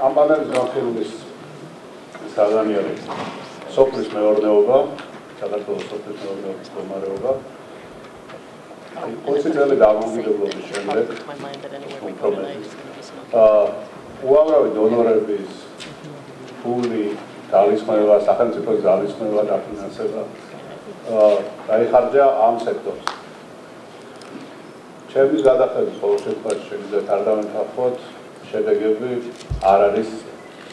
Ambaneldra Firulis, Instagramieri, Sopris me orneova, cadar to Sopris me orneova, to Mareova. Poți să te legăm un video blogurile, un problem. Uavravi donorebiz, puli, talismaneva, sahanzipo talismaneva, dar finanseva. Ai harja am sector. Cei care dau fel, poți să faci cei care tardau în fapot, cei de găbi, araris,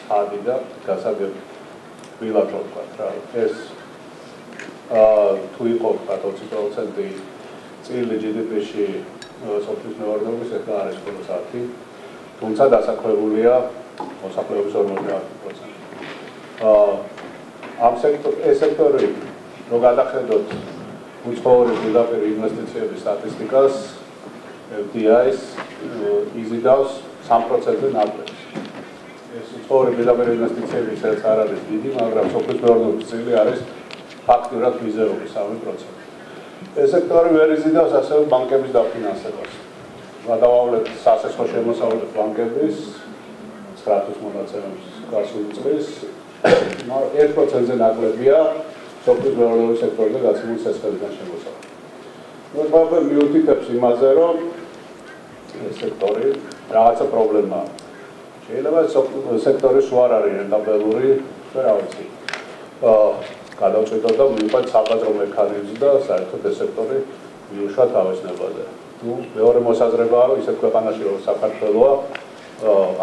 hadida, casa de vila tropătral. Es, tu îi copta, toți procentii, cei legite pe și sopris neordovi se clare scolosati. Tunța da să coevulia, o să coevulia următoarea procent. Am sector, es sectorul, nu gata că tot. Uite că ori vila pe investiție, statisticas. FDIs, izidavs, 3% în alte. Ori de la mele investiții, visează ara de vidim, avram sopus pe ordul țării, ares facturat mizerul, sau 1%. E sectorul veri izidavs, asel banchemis dau finanțelor. Va dau aule, sase scoșemă sau de banchemis, stratus monațelor, casul țăris, 1% în alte via, sopus pe ordul sectorul de gați mult se scădă și mult sau. Vorba pe miutite primazero, sectorii, reață problema. Ceilală sectorii soarare, tabeluri, ferauții. Cada o sector, da, multe sabătru mecanism, da, să-i toate sectorii, miușat aveți nevoie. Nu, pe ori mă s-ați rebaru, îi se cucăpana și eu, s-a cartelua,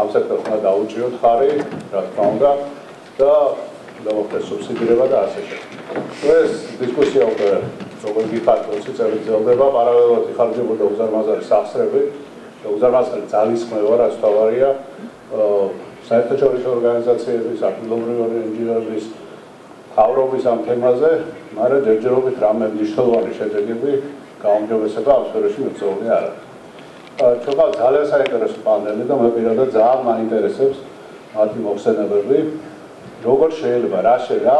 am sector până da uciut, hari, ratfanga, da, da, mă pe subsidireva, da, așa. Deci, discuția o pe Rogol Ghipat, Constituția Vizioldeva, paralelor de Hargevul de Uzarmazări Sasrebe, de Uzarmazări Zalisme, ora Stavaria, Saităciorii organizației, Saculorii Inginerii, Haurovis am temaze, mare de Gerovi, Tramem, Niștolori și Edegibii, ca un geoveseva, absolut și mițolni ară. Ceva zale s-a interesat panele, dar mă perioadă zal m-a interesat, Matim Obseneverbi, Rogol și el, Verașelea,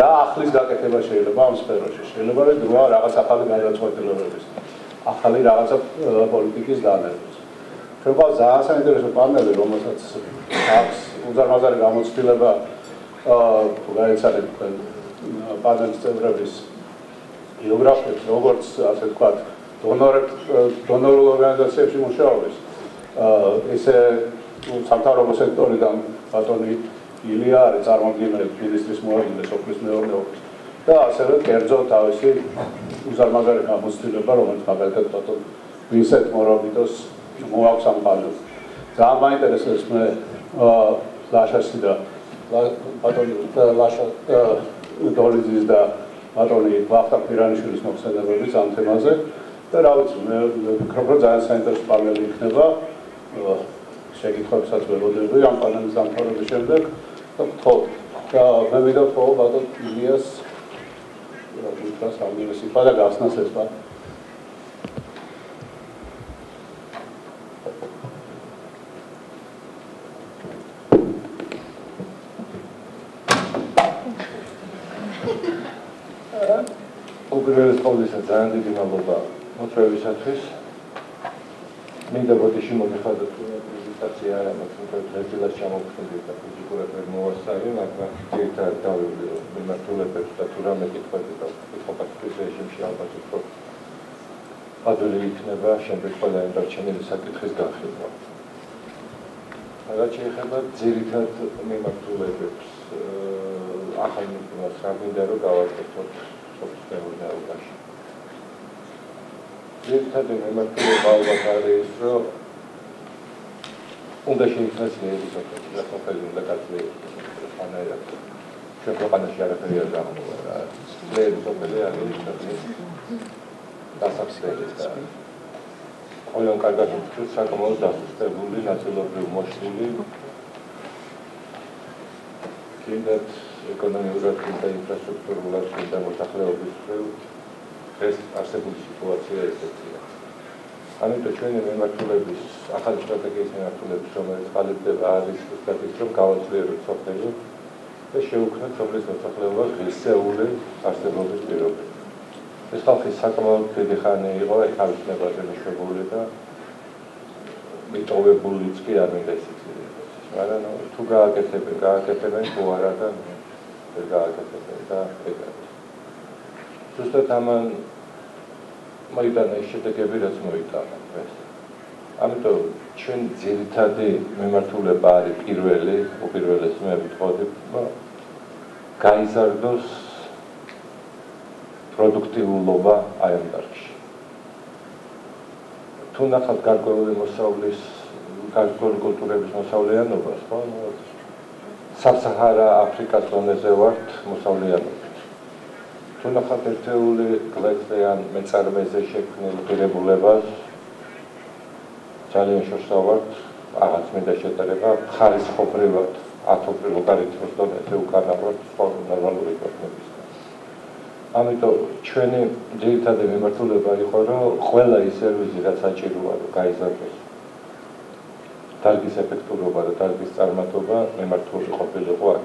რა ახლის გაკეთება შეიძლება ამ სფეროში? შეიძლება რა რაღაც ახალი განმარტოებების, ახალი რაღაცა პოლიტიკის დანერგვის. შეიძლება ძალიან საინტერესო პანელი, რომელსაც აქვს უზარმაზარი გამოცდილება, თუ გაიცადეთ პანელის წევრების ბიოგრაფიებს, როგორც ასე ვთქვათ, დონორულ ორგანიზაციებში მუშაობის, ესე სამთავრობო სექტორიდან ბატონი Ilea are țarmăgimele, ministrii smuagile, sopris neorneopis. Da, se văd că erzot au și uzarmagare ca mustile pe români, ca pe totul. Viset, mă rog, mitos, mă au să-mi paliu. Dar mai interesez, mă, lașa sida, lașa, dolizis, da, patronii, vafta, piranișuris, mă, se nevăriți, am temaze, dar auzi, crăpățaia s-a interesat palele ihneva, შეკითხვებსაც ველოდები ამ პანელის დამთავრების შემდეგ და ვთხოვთ და მე ვიდევ ხო ბატონ ილიას რაგულას ამილესიფა და გასნას ესპა უგრელეს ყოველისა ძალიან დიდი მადლობა მოწვევისათვის მინდა ბოდიში მოგეხადოთ Stația aia, mă sunt întrețeles și am obținut de la fizicură pe Moasari, la graficeita dau de natură pe statura medicată de la fizicură și alba de tot. Adulii cineva și am văzut la îndarcenile să cât hezgan hezgan. Dar ce e hezgan, ziritat mi-am natură pe ahai nu cum ați rabin de rugau pe tot, tot pe urmea ugași. Ziritat mi-am natură balba care este unde și influențele erizocării, la fel unde cartele panele, și o pană și iară ferie de amul, le erizocării, ale erizocării, dar s-a psărit, dar olea un cargat în plus, și acum o dați stăvului, națelor de moșului, clindat, economii urat, clindat, infrastructură, urat, clindat, mortahele, obișnuit, rest, așteptul situația este tine. Anumite cioine memnatulebi, ახალი სტრატეგიის მემნათულების, რომელიც ყალიბდება არის სტრატეგიის რომ გავაძლიეროთ სოფლები და შეუქმნათ სოფლის მოსახლეობას ღირსეული არსებობის პირობები. ეს ხალხი საკმაოდ დიდი ხანი იყო ეს თავისებაზე მიშებული და მიტოვებულიც კი არ მინდა ისიც იყოს. Carcol cultură musulmană, Sub-Sahara Africa zoneze vart musulmană. Tu n-ai făcut teule glectean mețarmezeșec nelupirebulevaz, călien șoșavart, agat medeșetareva, xaris xoprivat, atoprilocarit musulmanete ucarnavart, spun normaluricat nebisnat. Amito, cine dirita de mimartuleva ichora, xvela iservizi rasaciruvaru kaizarvez. Targis efectul robar, targis armatoba, memarturi copile roar.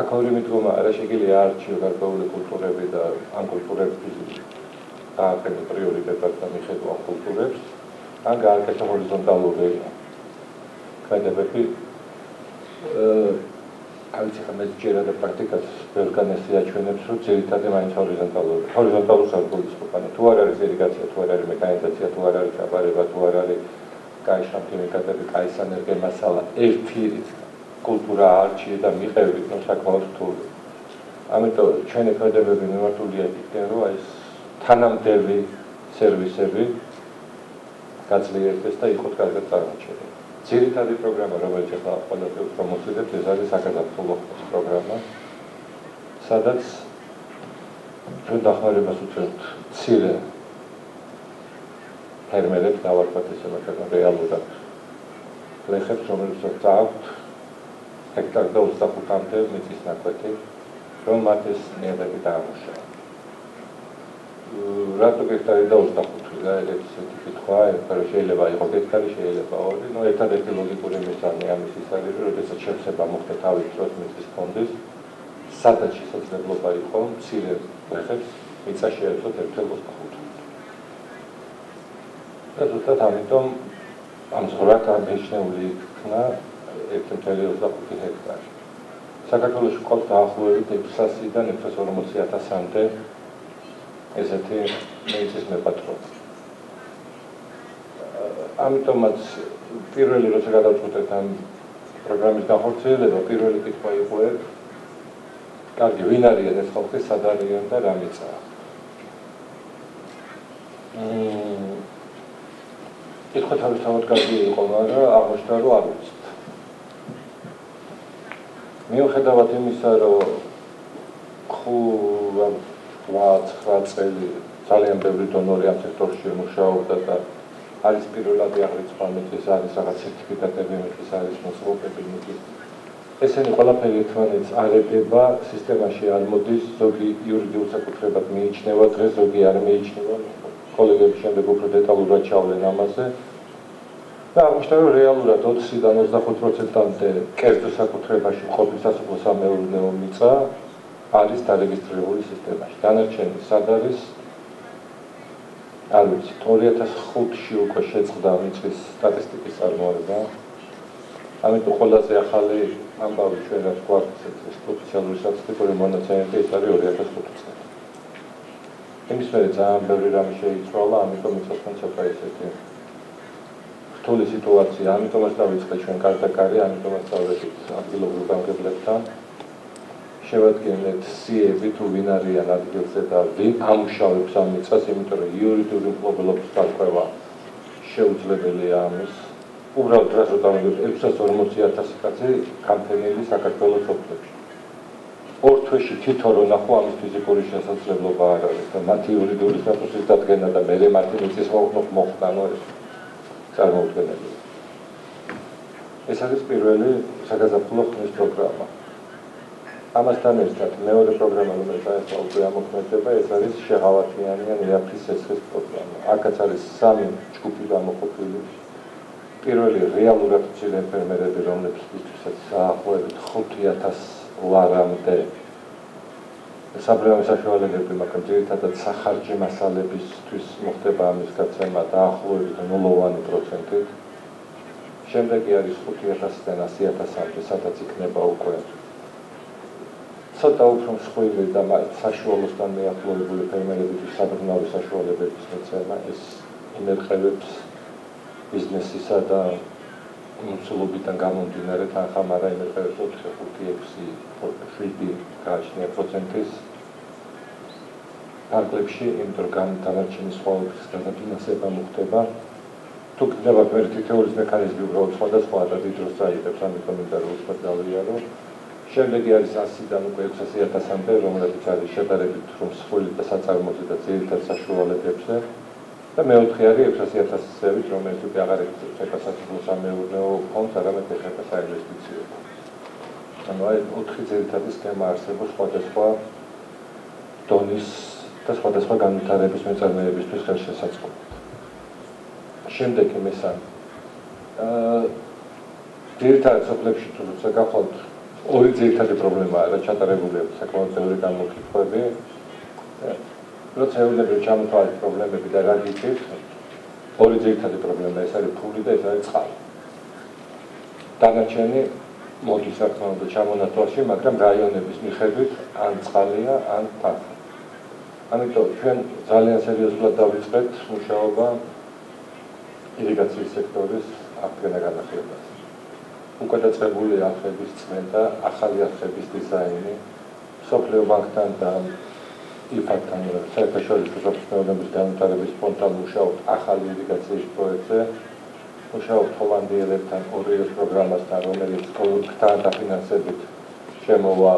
Acolo mitgoma, rășegile arci, eu carcaule culturebi, dar am culturebi, da, pe prioritatea ta miședu am culturebi, am garcă și horizontalul velia. Când avepi, alții că mergerea de practică, sper că ne stia ciune, subțiritate mai încă horizontalul. Horizontalul s-ar putea discuta. Tu are irrigația, tu are mecanizația, tu are cabareva, tu are Caisam timicatele, caisam energie masala, eștirit, cultura arcii, dar mihauri, nu s-a cunoscut. Amito, ce ne credem în următul dieticenul, ai tanam devi, servi, cațile este i-a făcut care țara cere. Cirita de programă, rămâne la pânătul promoții de prezare, s-a căzat tot programul. S-a dat, eu dahare mă sucent, țire. Hermelet n-au arătat să mă cădă realurat. Leheb somnul s-aut, hectar 200 cu camte, mitis nacăte, romates neadevita amușa. Ratu hectare 200 cu trigaile, sentifit hoaie, care și ele va ihoget, care și ele va ori, nu e tare filogicuri emisane, am zis ale jurăte să cep se va muhtătau ițos, mitis fondes, sata și să-ți negloba ihom, țile leheb, mița și el tot, el trebuie să hut. Rezultat am zburat ambișneului câna, ectemtelios la puțin hectare. S-a cătălui și colta ahuerit, epsasii, dar nefesorul mulțiata sante, ezete, meițisme patron. Amitom ați, piruele răsăgata putetam programit ca horțele, dar piruele cât mai iuhue, car ghiuinarie, desfăute, sadarie, dar amița. Iată că am văzut că e comară, am văzut că nu a văzut. Mi-au chedat emisară cu rațele, țale în bevritonori, am sector și mușau, dar are spirul la diahriț, palmetizare, s-a certificate bimetizare, sponsorope, bimetizare. Este Nicola Peritmaniț, are peba, sistema și almodis, zogi iurghiuța cu trebat meicineva, trei zogi ar meicineva. Colegii și-au decoperit detalul răceaului în amase. Da, așteptăm realul de tot, si danos da hotrocentante, chiar de sa cu treba și copilța să posa melul neomița, aris ta registrării sistema. Și danerceni, sadaris, aruți. Torieta schut și eu coșeț, da, mici statistici armoare, da? Amintul holaze ahale, am bavit și eu era scoartă, specialul statisticul emanațianite, este ariorieta scutuță. Emisiunea am bărbărit am și aici rola, amitom îți ascunde să faci este. Toată situația, amitom asta a văzut că și în cartea care, amitom asta a văzut abilogul cam că plăpta. Și văd că net sie vitul vinarii în adevărul da vi am ușa văpsam mița se mitoră iuritul împlobel obstal preva. Și uțlebele amis. Ubrau trăsul da mădut. Elpsas ormoția ta sicație campenelii s-a cartelul soptăpși. Ortoși titorul nahu am fizicului și să-ți levlobară. Mati Iuridului s-a posibilitat gână, dar mere Martiniții s-au nu moșta noi. S-ar mult gânălui. Esa respiruele s-a găzat ploc nici programa. Am asta nestat. Meore programa lumea s-a opuia moșmeteva, esa ris și havatianian ea prisesesc programa. Acați are sami șcupila moșopiluși. Piruele realurat cele fermere de romne psistici s-a ahoerit hotia tas Uaramte. Sabrăm să fiu alege prima cantitatea de saharci masalebis, tu-i mohteba amici că ți-am dat ahurit 0,1%. შემდეგი არის 5000-დან 100000-მდე, სადაც იქნება უკვე ცოტა უფრო მსხვილი და საშუალოსთან მიახლოებული ფერმერებისთვის საბრუნავი საშუალებების მიცემა, ეს იმერყევებს ბიზნესისა და მოცულობიდან გამომდინარე თანხამ არა იმერყევებს 4-5-6 %-ის ფარგლებში, იმიტომ რომ დანარჩენი სხვაობის გადაფინანსება მოხდება. Თუ გდება გვერდი თეორის მექანიზმი უბრალოდ სხვადასხვა და დიდ დროს წაიღებს, ამიტომ უნდა რომ უცბად დავიარო. Შემდეგი არის 100-დან უკვე 6000-მდე, რომლებიც არის შედარებით რომ მსხვილი და საწარმოზე და ძირითად საშუალებებზე. და მეოთხე არის 600000-ით, რომელიც უკვე აღარ ეხება სასოფლო-სამეურნეო ფონდს, არამედ ეხება საინვესტიციო. ანუ აი 4 ძირითადი სქემა არსებობს სხვადასხვა დონის და სხვადასხვა განვითარების მეწარმეებისთვის ხელშესაწყობად. Შემდეგ მესამე ძირითადად სოფლებში თუ როცა გახლავთ ორი ძირითადი პრობლემაა რა ჩატარებულები საკმაოდ ბევრი გამოკითხვები როცა ეუბნები ჩამოთვალეთ პრობლემები და რა გიქცევთ ორი ძირითადი პრობლემა ეს არის ფული და ეს არის წყალი დანარჩენი მოდის საკმაოდ ჩამონათვალში მაგრამ რაიონების მიხედვით ან წყალია ან ფართო ამიტომ ჩვენ ძალიან სერიოზულად დავიწყეთ მუშაობა ირიგაციის სექტორის აღდგენა-განახლებას. უკვე დაწყებულია არხების წმენდა, ახალი არხების დიზაინი, მსოფლიო ბანკთან და იფაკთან, საერთაშორისო სოფლმეურნეობის განვითარების ფონდთან მუშაობთ ახალი ირიგაციის პროექტზე, მუშაობთ ჰოლანდიელებთან ორიოს პროგრამასთან, რომელიც კვლავ დაფინანსებით შემოვა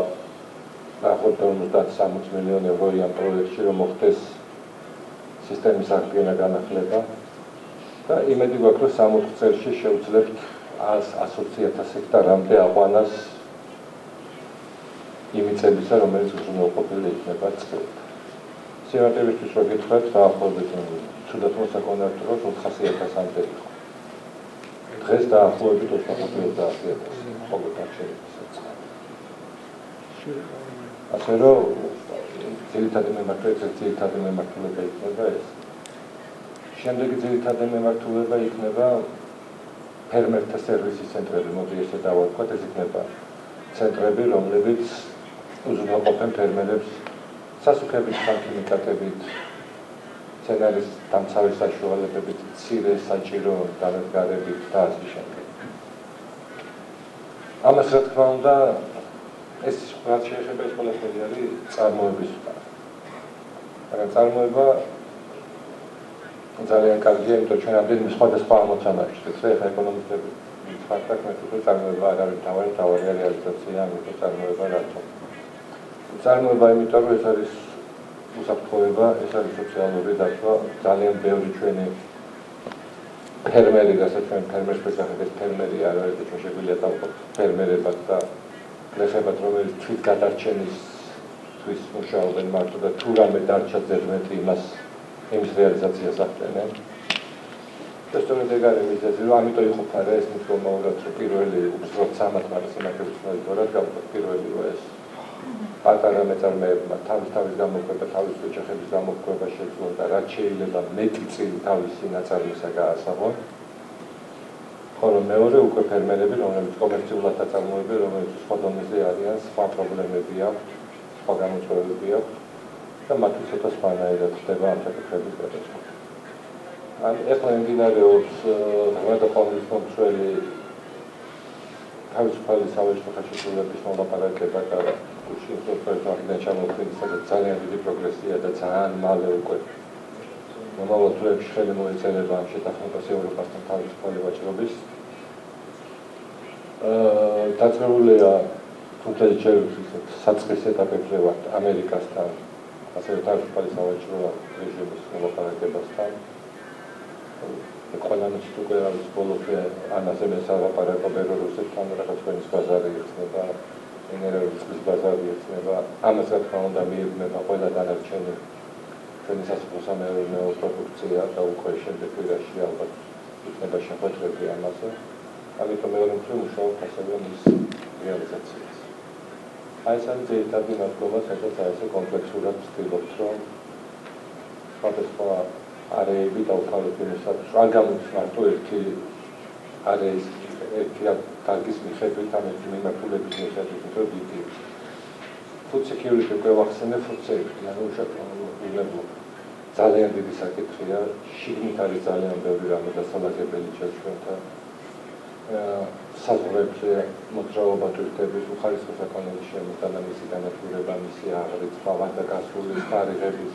50-60 მილიონი ევრო ამ პროექტში, რომ მოხდეს სისტემის აღდგენა-განახლება. და იმედი გვაქვს რომ 60 წელში შევძლებთ 120,000 ჰექტარამდე აყვანას იმ წელისა რომელიც უზრუნველყოფილი იქნება წყლით. სიამაყებისთვის ვაკითხავთ დაახლოებით ცუდად მოსაკონტროლოს 400,000-მდე იყო. დღეს დაახლოებით 450,000-ი მხოლოდ აღშენებისაა. ასე რომ ძირითადი მემართულება იქნება ეს. Შემდეგი ძირითადი მემართულება იქნება ფერმერთა სერვისის ცენტრები, მოდი ესე დავარქვათ, ეს იქნება ცენტრები, რომლებიც უზრუნველყოფენ ფერმერებს სასუქებით, ხანქიმიკატებით, მცენარის დამცავი საშუალებებით, მცირე საჭირო დანადგარებით და ასე შემდეგ. ამას რა თქმა უნდა, ეს რაც შეეხება ეს ყველაფერი არის წარმოების უკან. მაგრამ წარმოება ძალიან კარგია, იმიტომ ჩვენ ამდენიმე სხვადასხვა ამოცანაში ვცხოვრობთ, ეხლა ეკონომიკები ვცხოვრობთ, მაგრამ წარმოება არ არის თავარი რეალიზაცია, ამიტომ წარმოება რა თქმა უნდა. წარმოება იმიტომ რომ ეს არის უსაფრთხოება, ეს არის სოციალური დაცვა, ძალიან ბევრი ჩვენი ფერმერი, რასაც ჩვენ ფერმერს ვეძახით, ეს ფერმერი არ არის, ჩვენ შეგვიძლია დავყოთ ფერმერებად და გლეხებად, რომელიც თვითგადარჩენისთვის მუშაობენ მარტო და თუ რამე დარჩა ზედმეტი იმას იმის რეალიზაციას ახდენენ. და სწორედ ეგ არის მიზეზი, რომ ამიტომ იყოფა რა ეს მიდგომაურად, რომ პირველი უბრალოდ 3 მარტს იმაკებს მოიგონათ, გავუკვირდით პირველი რომ ეს პატარა მეწარმეებმა თავის გამოქვება, თავის ოჯახების გამოქვება შეძლო და რაც შეიძლება მეტი წილი თავისი ნაწარმისა გაასაღონ. ხოლო მეორე უკვე ფერმერები, რომლებიც კომერციულად აწარმოებენ, რომლებიც სხვა დონეზე არიან, სხვა პრობლემები აქვს, სხვა გამოწვევები აქვს. და მათი ცოტა სხვანაირად ხდება ამ საკითხების გადაწყვეტა. ეხლა მიმდინარეობს ღრმადაყვავილის მომცველი თავისუფალი სავაჭრო ხელშეკრულების მოლაპარაკება და უშიშროების აღდგენა ჩამოყალიბდა, სადაც ძალიან დიდი პროგრესია და ძალიან მალე უკვე მომავალ წლებში ხელი მოეწერება ამ შეთანხმებას ევროპასთან თავისუფალი ვაჭრობის. დაწყებულია თუმცა შეიძლება საწყის ეტაპებზე ვართ ამერიკასთან ასევე თავისუფალი სავაჭრო რეჟიმის მოლაპარაკებასთან. ყველანაირად უკვე არის ბოლოზე ან ასევე სალაპარაკობენ რუსეთთან, რაღაც ცხენის ბაზარი იხსნება, ენერგიის წყლის ბაზარი იხსნება. ამას რა თქმა უნდა მიეუბნება ყველა დანარჩენი ჩვენი სასოფლო-სამეურნეო პროდუქცია და უკვე შემდეგ კვირაში ალბათ იქნება შეხვედრები ამაზე. ამიტომ მეორე მხრივ მუშაობთ ასევე მის რეალიზაციაზე. აი ეს არის ძირითადი მართლობა, სადაც აი ესე კომპლექსურად ვცდილობთ, რომ სხვადასხვა არეები და უკავებინებისათვის არ გამოდის მარტო ერთი ale kıyafetleriyle şefetle filmler kulübüne şefetle birlikte futsekirli kökevaksanı futsekir yani uşak ile bu zalyan dedi saketçiya şirin tarih zalyan devri amada salate beli çalışıyordu. Sazurepçe mutraoba türtebi uxarisusa konuşuyor mesela misidan türeba misiya harit favanda kasul tarihebiz.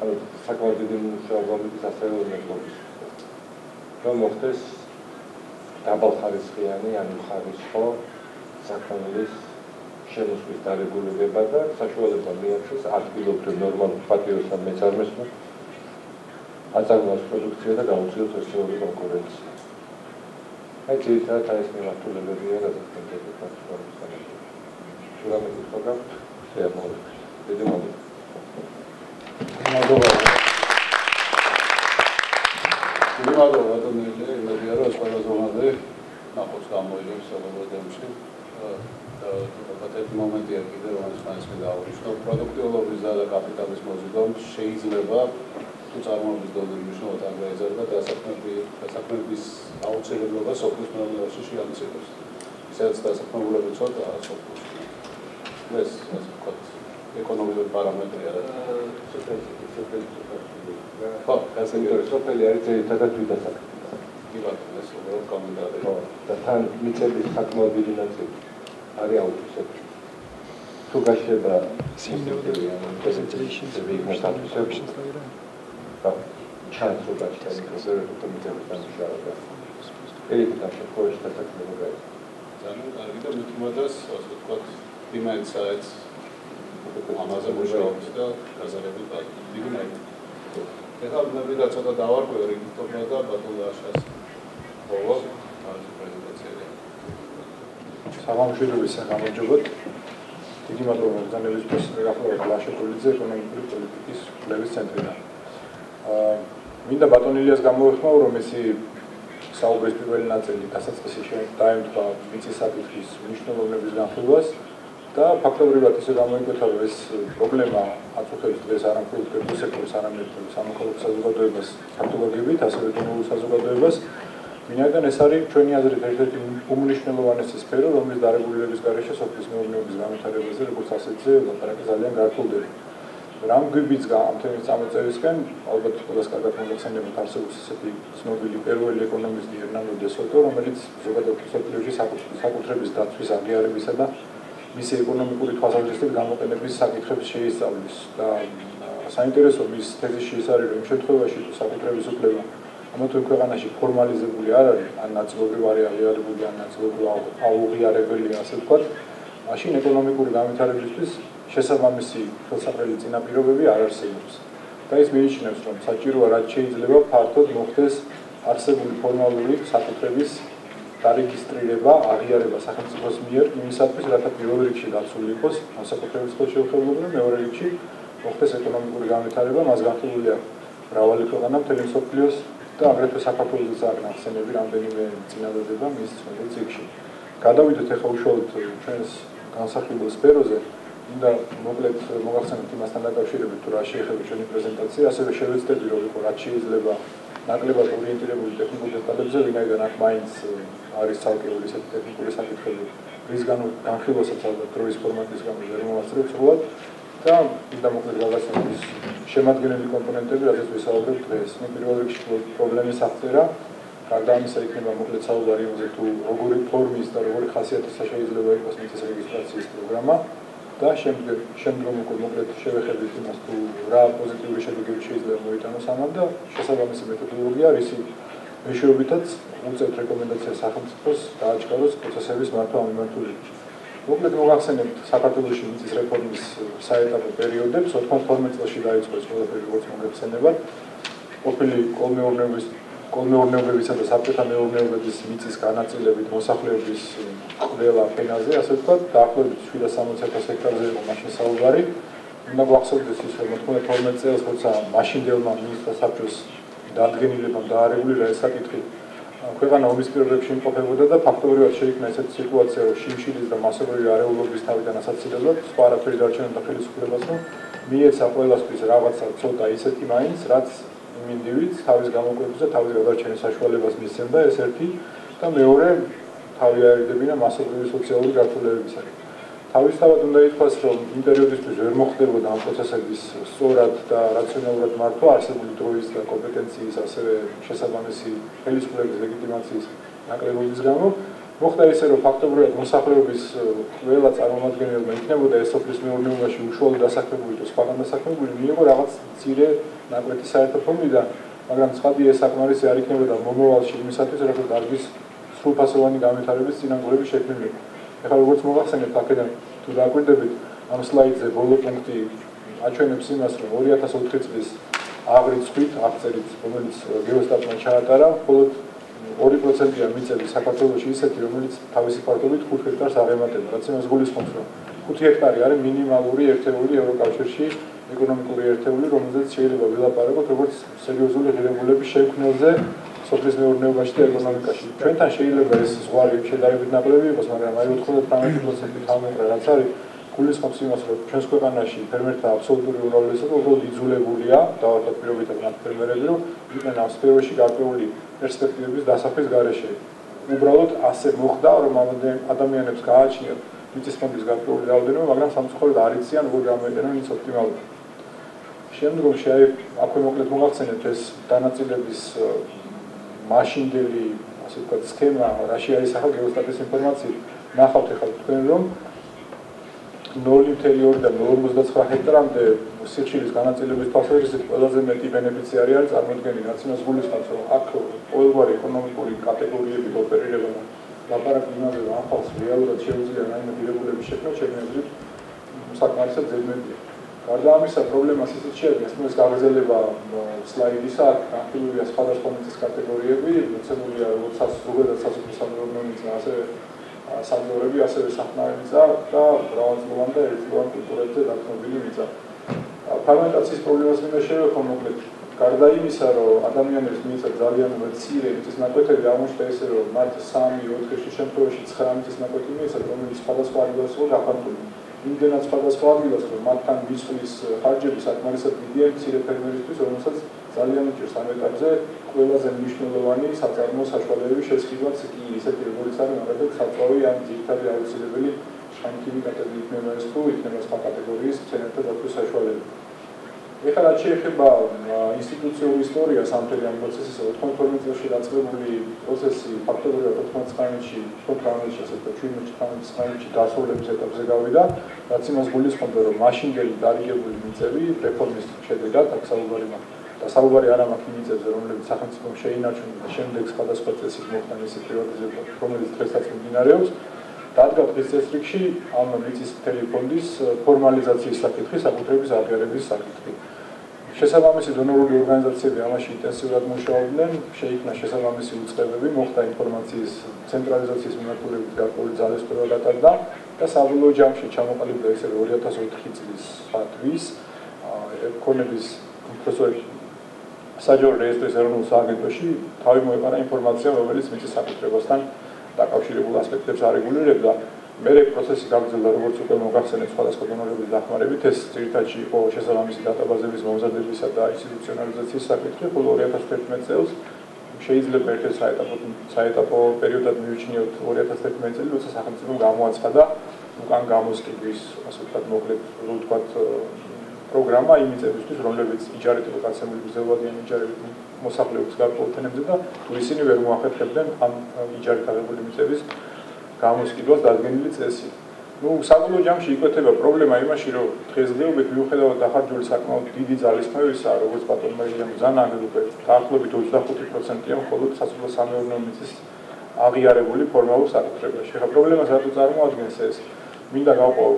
Ama sakvar dediğimiz şey olmalı biz asayla olmalıyız. Ve muhtes tabal xariskiyani yani xarisko sakanlis şemus mitarigulu debada saşualıdan miyakşız artbiloktu normal patiyosan meçarmesnu azalmaz produksiyada gavutsiyo tosiyoğlu konkurensiya. Aici țara ta este milatul de bine de pentru transformarea. Sulam de program se amor. De demol. Demol domnule, la viața spre zonare, n-a fost cam o iubire să vă demnșe. După acest moment de arhidere, am spus că au fost productul organizat capitalismul zidom, შეიძლება თუ წარმოგვიდგენთ მნიშვნელოვანი აღიარება დასაქმების აუცილებლობა სოფლის მეურნეობაში შეამცირებს. სადაც დასაქმებულები ცოტაა სოფლის. ეს ასე ვთქვათ, ეკონომიკური პარამეტრია და სოფლის. ხო, ასე რომ სოფელი არის ერთადაც ვიდასაკმო. კი ბატონო, ეს რა კომენტარი. ხო, და თან მიწების საკმაოდ დიდი ნაწილი არის აუტოსოფლი. თუ გაშება სიმბოლური ან პრეზენტაციები, ვიმუშავებთ. Chansul de a-și realizări cu Comitetul Financiar de Elită și Coș, de a-și realizări. Dar nu, ar fi de mult mă des, a scot prima insights, am azăbușeați, da, ca să revin la dignit. De fapt, ne-am văzut atâta de avar cu eu, ridic tot mă da, batul de așa. O văd, altă prezentație. S-am amșuitul să am început. Digima domnului, dar ne vezi pe Sfântul la șeculițe, că ne-am privit politicii, le vezi centrina. Მინდა ბატონ ილიას გამოვეხმაო, რომ ესი საუბრის პირველი ნაწილი დასაწყისი დაემთხვა მიწის საკითხის მნიშვნელობების განხილვას და ფაქტობრივად ისე გამოიკვეთა, რომ ეს პრობლემა აწუხებს დღეს არა მხოლოდ კერძო სექტორს, არამედ სამოქალაქო საზოგადოებას, ფაქტობრივად ასევე კუნულ საზოგადოებას. მინაგან ეს არის ჩვენი აზრით ერთ-ერთი უმნიშვნელოვანესი სფერო, რომლის დარეგულირების გარეშე სოფლის მეურნეობის განვითარებაზე, როგორც ასეთზე, ლაპარაკი ძალიან გართულდება. Ramgubits ca am tenit să amintesc, albat cu las care conducem de motor sau să se snobili perul economist din Irlanda de Sud, oram elit zgodat să plăjești să cu trebuie să dați să gări biseda, mise economicului თვასაჩინო გამოყენების საკითხებს შეისწავლის და საინტერესო მის თეზიში ის არის რომ შემთხვევაში თუ საკითხების უფლება ანუ თუ ქვეყანაში ფორმალიზებული არ არის, ან ნაწილობრივ არის აღიარებული, ან ნაწილობრივ აუღიარებელია, ასე ვთქვათ, მაშინ ეკონომიკური განვითარებისთვის შესაბამისი ხელსაყრელი წინაპირობები არ არსებობს. და ის მიიჩნევს, რომ საჭიროა რაც შეიძლება ფართოდ მოხდეს არსებული ფორმალური საკითხების დარეგისტრირება, აღიარება სახელმწიფოს მიერ იმისათვის, რათა პირველ რიგში დაცული იყოს საკითხების ხელშეუხებლობა და მეორე რიგში მოხდეს ეკონომიკური განვითარება, მას განხილულია მრავალი ქვეყანა მთელი მსოფლიოს და აგრეთვე საქართველოსაც არ ახსენები რამდენიმე წინადადება მის წიგნში. გადავიდეთ ახლა უშუალოდ ჩვენს განსახილველ სფეროზე. Და მოკლედ მოგახსენებთ იმასთან დაკავშირებით, თუ რა შეეხება ჩვენი პრეზენტაცია, ასევე შევეცდები, რომ იყო რაც შეიძლება ნაკლებად ორიენტირებული ტექნიკურ დეტალებზე, ვინაიდან აქ მაინც არის ცალკეული ისეთი ტექნიკური საკითხები, რის განხილვასაც ალბათ დროის ფორმატის გამო ვერ მოვასწრებთ სრულად და მინდა მოკლედ გავახსენოთ შემადგენელი კომპონენტები, რასაც ვისაუბრებთ დღეს. პირველ რიგში პრობლემის აღწერა, გარდა ამისა იქნება მოკლედ საუბარი იმაზე, თუ როგორი ფორმის და როგორი ხასიათისა შეიძლება იყოს მიწის რეგისტრაციის პროგრამა. Da, შემდგომ უკვე მოკლედ შევეხებით იმას, თუ რა პოზიტიური შედეგები შეიძლება მოიტანოს ამან და შესაბამისი მეთოდოლოგია რისი მეშვეობითაც უწევთ რეკომენდაციას სახელმწიფოს დააჩქაროს პროცესების მართვა მიმართულებით. მოკლედ მოგახსენებთ საქართველოში მიწის რეფორმის საეტაპო პერიოდებს. 92 წელში დაიწყო ეს ყველაფერი, როგორც მოგეხსენებათ. ყოფილი კოლმეურნეობებისა და საბჭოთა მეურნეობების მიწის განაწილებით მოსახლეობის ყველა ფენაზე, ასე ვთქვათ, დაახლოებით 760,000 ჰექტარზე იყო მაშინ საუბარი. უნდა გვახსოვდეს ის, რომ 92 წელს, როცა მაშინდელმა მინისტრთა საბჭოს დადგენილებამ დაარეგულირა ეს საკითხი, ქვეყანა ომისპირობებში იმყოფებოდა და ფაქტობრივად შეიქმნა ესეთი სიტუაცია, რომ შიმშილის და მასობრივი არეულობის თავიდან ასაცილებლად სხვა არაფერი დარჩენოდა ხელისუფლებას, რომ მიეცა ყველასთვის რაღაცა ცოტა ისეთი მაინც, რაც იმ ინდივიდს თავის გამოკვეთისა და თავის გადარჩენის საშუალებას მისცემდა, ეს ერთი და მეორე თავი აერდებინა მასობრივი სოციალური გართულებისაკენ. Თავისთავად უნდა ითქვას, რომ იმ პერიოდისთვის ვერ მოხდებოდა ამ პროცესების სწორად და რაციონალურად მართვა, არსებული დროის და კომპეტენციის, ასევე შესაბამისი ხელისუფლების ლეგიტიმაციის ნაკლებობის გამო. Მოხდა ისე, რომ ფაქტობრივად მოსახლეობის ყველა წარმომადგენელმა იქნებოდა ეს სოფლის მეურნეობაში უშუალო დასაქმებული და სხვა განსაკუთრებული მიიღო რაღაც მცირე ნაკვეთი საერთო ფონდიდან, მაგრამ სწრაფი ეს საკმარისი არ იქნებოდა მომავალში იმისათვის, რომ დარგის სრულფასოვანი განვითარების წინამორბლები შექმნილიყო. ეხლა როგორც მოგახსენებთ, აქედან თუ დააკვირდებით ამ სლაიდზე ბოლო პუნქტი აჩვენებს იმას, რომ 2004 წლის აგვისტოს აღწერით, რომელიც გეოსტატმა ჩაატარა, მხოლოდ 2%-იან მიწები საქართველოში ისეთი, რომელიც თავისი ფართობით 5 ჰექტარს აღემატება, რაც იმას გულისხმობს, რომ 5 ჰექტარი არის მინიმალური ერთეული ევროკავშირში ეკონომიკური ერთეული, რომელზეც შეიძლება ვილაპარაკოთ როგორც სერიოზული ღირებულების შექმნაზე სოფლის მეურნეობაში და ეკონომიკაში. ჩვენთან შეიძლება ეს ზღვარი შედარებით ნაკლები იყოს, მაგრამ აი 95%-ით ამოყრა, რაც არის გულისხმობს იმას, რომ ჩვენს ქვეყანაში ფერმერთა აბსოლუტური უმრავლესობა უბრალოდ იძულებულია, დავარქვათ პირობითად მათ ფერმერები, რომ იყვნენ ამ სფეროში გარკვეული პერსპექტივების დასახვის გარეშე. უბრალოდ ასე მოხდა, რომ ადამიანებს გააჩნიათ მიწის ფონდის გარკვეული რაოდენობა, მაგრამ სამწუხაროდ არ იციან, როგორ გამოიყენონ ის ოპტიმალურად. შემდგომში აქვე მოკლედ მოგახსენებთ ეს დანაწილების მაშინდელი, ასე ვთქვათ, სქემა, რაში აისახა გეოსტატის ინფორმაციით. ნახავთ ახლა თქვენ, რომ 0.2 და 0.59 ჰექტარამდე სიხშირის განაწილების თვალსაზრისით ყველაზე მეტი ბენეფიციარი არის წარმოდგენილი, რაც იმას გულისხმობს, რომ აქ ყოველგვარი ეკონომიკური კატეგორიები ოპერირება და ლაპარაკი იმაზე, რომ ამ ხალხს რეალურად შეუძლია რაიმე ღირებულების შექმნა, ჩემი აზრით საკმარისად ძებნებია. გარდა ამისა, პრობლემას ისიც შეადგენს, რომ ეს გაგრძელება სლაიდისა, განხილულია სხვადასხვა მიწის კატეგორიები, მოცემულია ზოგადად სასოფლო-სამეურნეო მიწა, ასევე სამძევრები, ასევე სახნავი მიწა და მრავალწლოვანი და ერთწლოვანი კულტურებზე დაყრდნობილი მიწა. ფერმენტაციის პრობლემას მინდა შევეხო მოკლედ. გარდა იმისა, რომ ადამიანებს მიეცათ ძალიან მცირე მიწის ნაკვეთები, აღმოჩნდა ისე, რომ მათ 3-4 შემთხვევაში 9 მიწის ნაკვეთი მიეცათ, რომელიც სხვადასხვა ადგილას იყო გაფართოებული. იმდენად სხვადასხვა ადგილას, რომ მათთან მისვლის ხარჯები საკმარისად დიდია მცირე ფერმერისთვის, რომელსაც ძალიან უჭირს ამ ეტაპზე ყველაზე მნიშვნელოვანი საწარმო საშუალებების შესყიდვაც კი ისეთი, როგორც არის მაგალითად საწვავი ან ძირითადი აუცილებელი შანტივი კატეგორიის იქნება ეს თუ იქნება სხვა კატეგორიის მცენარეთა დაცვის საშუალება. ეხლა რაც შეეხება ინსტიტუციური ისტორიას ამ პროცესისა, 92 წელს დაწყებული პროცესი ფაქტობრივად 99-ში, 95-ში, ასე ვთქვათ, 17-19-ში დასრულების ეტაპზე გავიდა, რაც იმას გულისხმობდა, რომ მაშინდელი დარიგებული მიწები რეფორმის შედეგად აქ საუბარი მაქვს. და საუბარი არ ამაქვს იმ მიწებზე, რომლებიც სახელმწიფომ შეინარჩუნა და შემდეგ სხვადასხვა წესით მოხდა მისი პრივატიზება, რომელიც დღესაც მიმდინარეობს, დადგა დღის წესრიგში ამ მიწის მთელი ფონდის ფორმალიზაციის საკითხი, საკუთრების აღიარების საკითხი. შესაბამისი დონორული ორგანიზაციები ამაში ინტენსიურად მუშაობდნენ, შეიქმნა შესაბამისი უწყებები, მოხდა ინფორმაციის ცენტრალიზაციის მიმართულებით გარკვეული ძალისხმევა გატარდა და საბოლოო ჯამში ჩამოყალიბდა ესე 2004 წლის თვის ეკონომიკის პროფესორი საჯარო რეესტრის ეროვნულ სააგენტოში თავი მოეყარა ინფორმაცია, რომელიც მიწის საკუთრებასთან დაკავშირებულ ასპექტებს არეგულირებდა. მერე პროცესი გაგრძელდა, როგორც უკვე მოგახსენეთ, სხვადასხვა დონორების დახმარებით. ეს ძირითადში იყო შესაბამისი დატაბაზების მომზადებისა და ინსტიტუციონალიზაციის საკითხი, ხოლო 2011 წელს შეიძლება ერთ საეტაპო პერიოდად მივიჩნიოთ 2011 წელი, როცა სახელმწიფომ გამოაცხადა უკან გამოსყიდვის, ასე ვთქვათ, მოკლედ პროგრამა იმ მიწებისთვის, რომლებიც იჯარით იყო გაცემული გრძელვადიანი იჯარებით მოსახლეობის გარკვეულთენებზე და თუ ისინი ვერ მოახერხებდნენ ამ იჯარით აღებული მიწების გამოსყიდვას დადგენილი წესით. საბოლოო ჯამში იკვეთება პრობლემა იმაში, რომ დღესდღეობით მიუხედავად დახარჯული საკმაოდ დიდი ძალისხმევისა, როგორც ბატონმა ჟანამ უკვე დაახლოებით 25%-ია მხოლოდ სასოფლო-სამეურნეო მიწის აღიარებული ფორმალურ საკუთრებაში. ხა პრობლემას რატო წარმოადგენს ეს? მინდა გავყვაო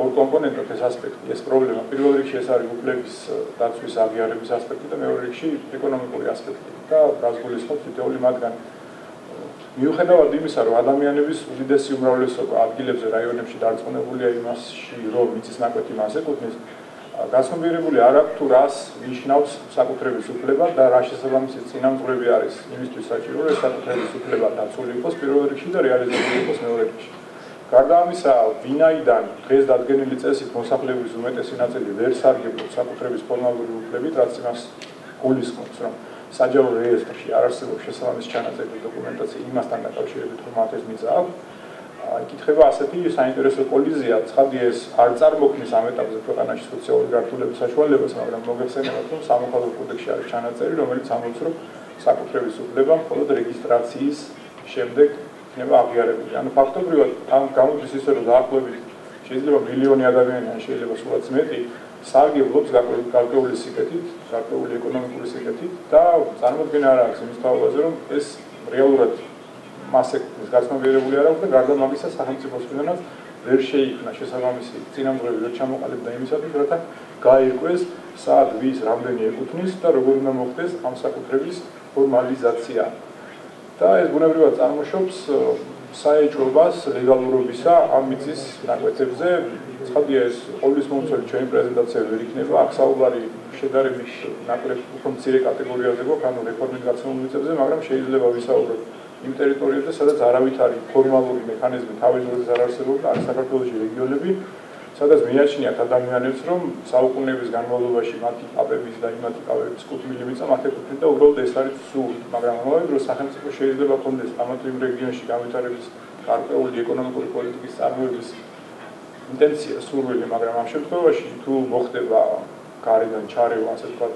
ორ კომპონენტად ეს ასპექტი, ეს პრობლემა. პირველ რიგში ეს არის უფლების დაცვის აღიარების ასპექტი და მეორე რიგში ეკონომიკური ასპექტი და რაც გულისხმობს თითოეული მათგანი. მიუხედავად იმისა, რომ ადამიანების უდიდესი უმრავლესობა ადგილებზე, რაიონებში დარწმუნებულია იმასში, რომ მიწის ნაკვეთი მას ეკუთვნის, გასამბირებული არ აქვს თუ რას ნიშნავს საკუთრების უფლება და რა შესაბამისი წინამძღვრები არის იმისთვის საჭირო, რომ ეს საკუთრების უფლება დაცული იყოს პირველ რიგში და რეალიზებული იყოს მეორე რიგში. გარდა ამისა, ვინაიდან დღეს დადგენილი წესით მოსახლეობის უმეტესი ნაწილი ვერ სარგებლობს საკუთრების ფორმალური უფლებით, რაც იმას გულისხმობს, რომ საჯარო რეესტრში არ არსებობს შესაბამის ჩანაწერი დოკუმენტაცია იმასთან დაკავშირებით, რომ ათესმის აქვს. Ეკითხება ასეთი საინტერესო კოლიზია, ცხადია ეს არ წარმოქმნის ამ ეტაპზე ქვეყანაში სოციალური გართულების საშუალებას, მაგრამ მოგეხსენებათ, რომ სამოქალაქო კოდექსში არის ჩანაწერი, რომელიც ამბობს, რომ საკუთრების უფლება მხოლოდ რეგისტრაციის შემდეგ იქნება აღიარებული. Ანუ ფაქტობრივად ამ გამოდის ისე, რომ დაახლოებით შეიძლება მილიონი ადამიანი, ან შეიძლება სულაც მეტი სარგებლობს გარკვეული სიკეთით, გარკვეული ეკონომიკური სიკეთით და წარმოქმნა არ აქვს იმის თავაზე, რომ ეს რეალურად მასე გასნობიერებული არ აქვს და გარდა ამისა სახელმწიფოს მხრიდან ვერ შეიქმნა შესაბამისი წინამძღვრები, რაც ჩამოყალიბდა იმისათვის, რათა გაირკვეს საათ ვის რამდენი ეკუთვნის და როგორ უნდა მოხდეს ამ საკუთრების ფორმალიზაცია. და ეს ბუნებრივად წარმოშობს საეჭვობას ლეგალურობისა ამ მიწის ნაკვეთებზე. ცხადია, ეს ყოვლის მომცველი ჩვენი პრეზენტაცია ვერ იქნება, აქ საუბარი შედარებით ნაკლებ უფრო მცირე კატეგორიაზე გვაქვს, ანუ რეფორმით გაცემულ მიწებზე, მაგრამ შეიძლება ვისაუბროთ იმ ტერიტორიებზე, სადაც არავითარი ფორმალური მექანიზმი თავისუფლად არ არსებობდა, არის საქართველოში რეგიონები, სადაც მიაჩნიათ ადამიანებს, რომ საუკუნეების განმავლობაში მათი კაბების და იმათი კაბების კუთვნილი მიწა მათ ეკუთვნით და უბრალოდ ეს არის სული, მაგრამ ამავე დროს სახელმწიფო შეიძლება კონდეს ამათვე რეგიონში განვითარების გარკვეული ეკონომიკური პოლიტიკის წარმოების ინტენცია სურვილი, მაგრამ ამ შემთხვევაში თუ მოხდება გარედან ჩარევა, ასე ვთქვათ,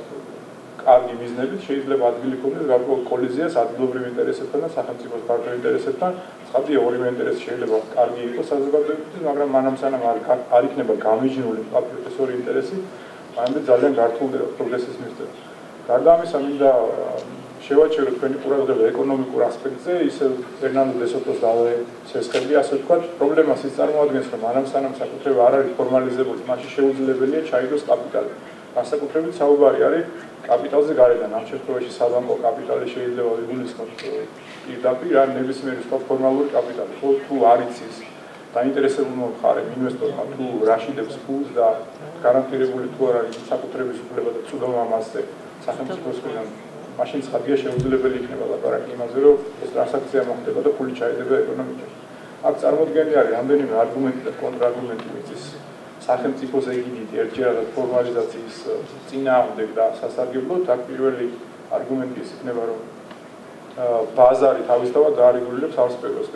კარგი მიზნებით შეიძლება ადგილი ქონდეს გარკვეულ კოლიზიას ადგილობრივ ინტერესებთან და სახელმწიფოს გარკვეულ ინტერესებთან. ცხადია, ორივე ინტერესი შეიძლება კარგი იყოს საზოგადოებისთვის, მაგრამ მანამ-სანამ არ იქნება გამიჯნული ეს ორი ინტერესი, მანამდე ძალიან გართულდება პროგრესის მიზნით. გარდა ამისა, მინდა შევაჩეროთ თქვენი ყურადღება ეკონომიკურ ასპექტზე, ისე ფერნანდო დე სოტოს დასახელია, ასე ვთქვათ, პრობლემას ის წარმოადგენს, რომ მანამ-სანამ საკუთრება არ არის ფორმალიზებული, მაშინ შეუძლებელია ჩაიგოს კაპიტალი. განსაკუთრებით საუბარი არის კაპიტალზე გარედან. ამ შემთხვევაში საბანკო კაპიტალი შეიძლება იგულისხმოს პირდაპირ, ან ნებისმიერი სხვა ფორმალური კაპიტალი. თუ არ იცის დაინტერესებულმა მხარემ, ინვესტორმა, თუ რაშიდებს ფულს და გარანტირებული თუ არ არის საკუთრების უფლება და წვდომა მასზე სახელმწიფოს მხრიდან, მაშინ ცხადია შეუძლებელი იქნება ლაპარაკი იმაზე, რომ ეს ტრანსაქცია მოხდება და ფული ჩაედება ეკონომიკაში. აქ წარმოდგენილი არის რამდენიმე არგუმენტი და კონტრარგუმენტი მიწის სახელმწიფოს ეგიდით ერთჯერადად ფორმალიზაციის წინააღმდეგ და სასარგებლოდ. აქ პირველი არგუმენტი ის იქნება, რომ ბაზარი თავისთავად არეგულირებს ამ სფეროს.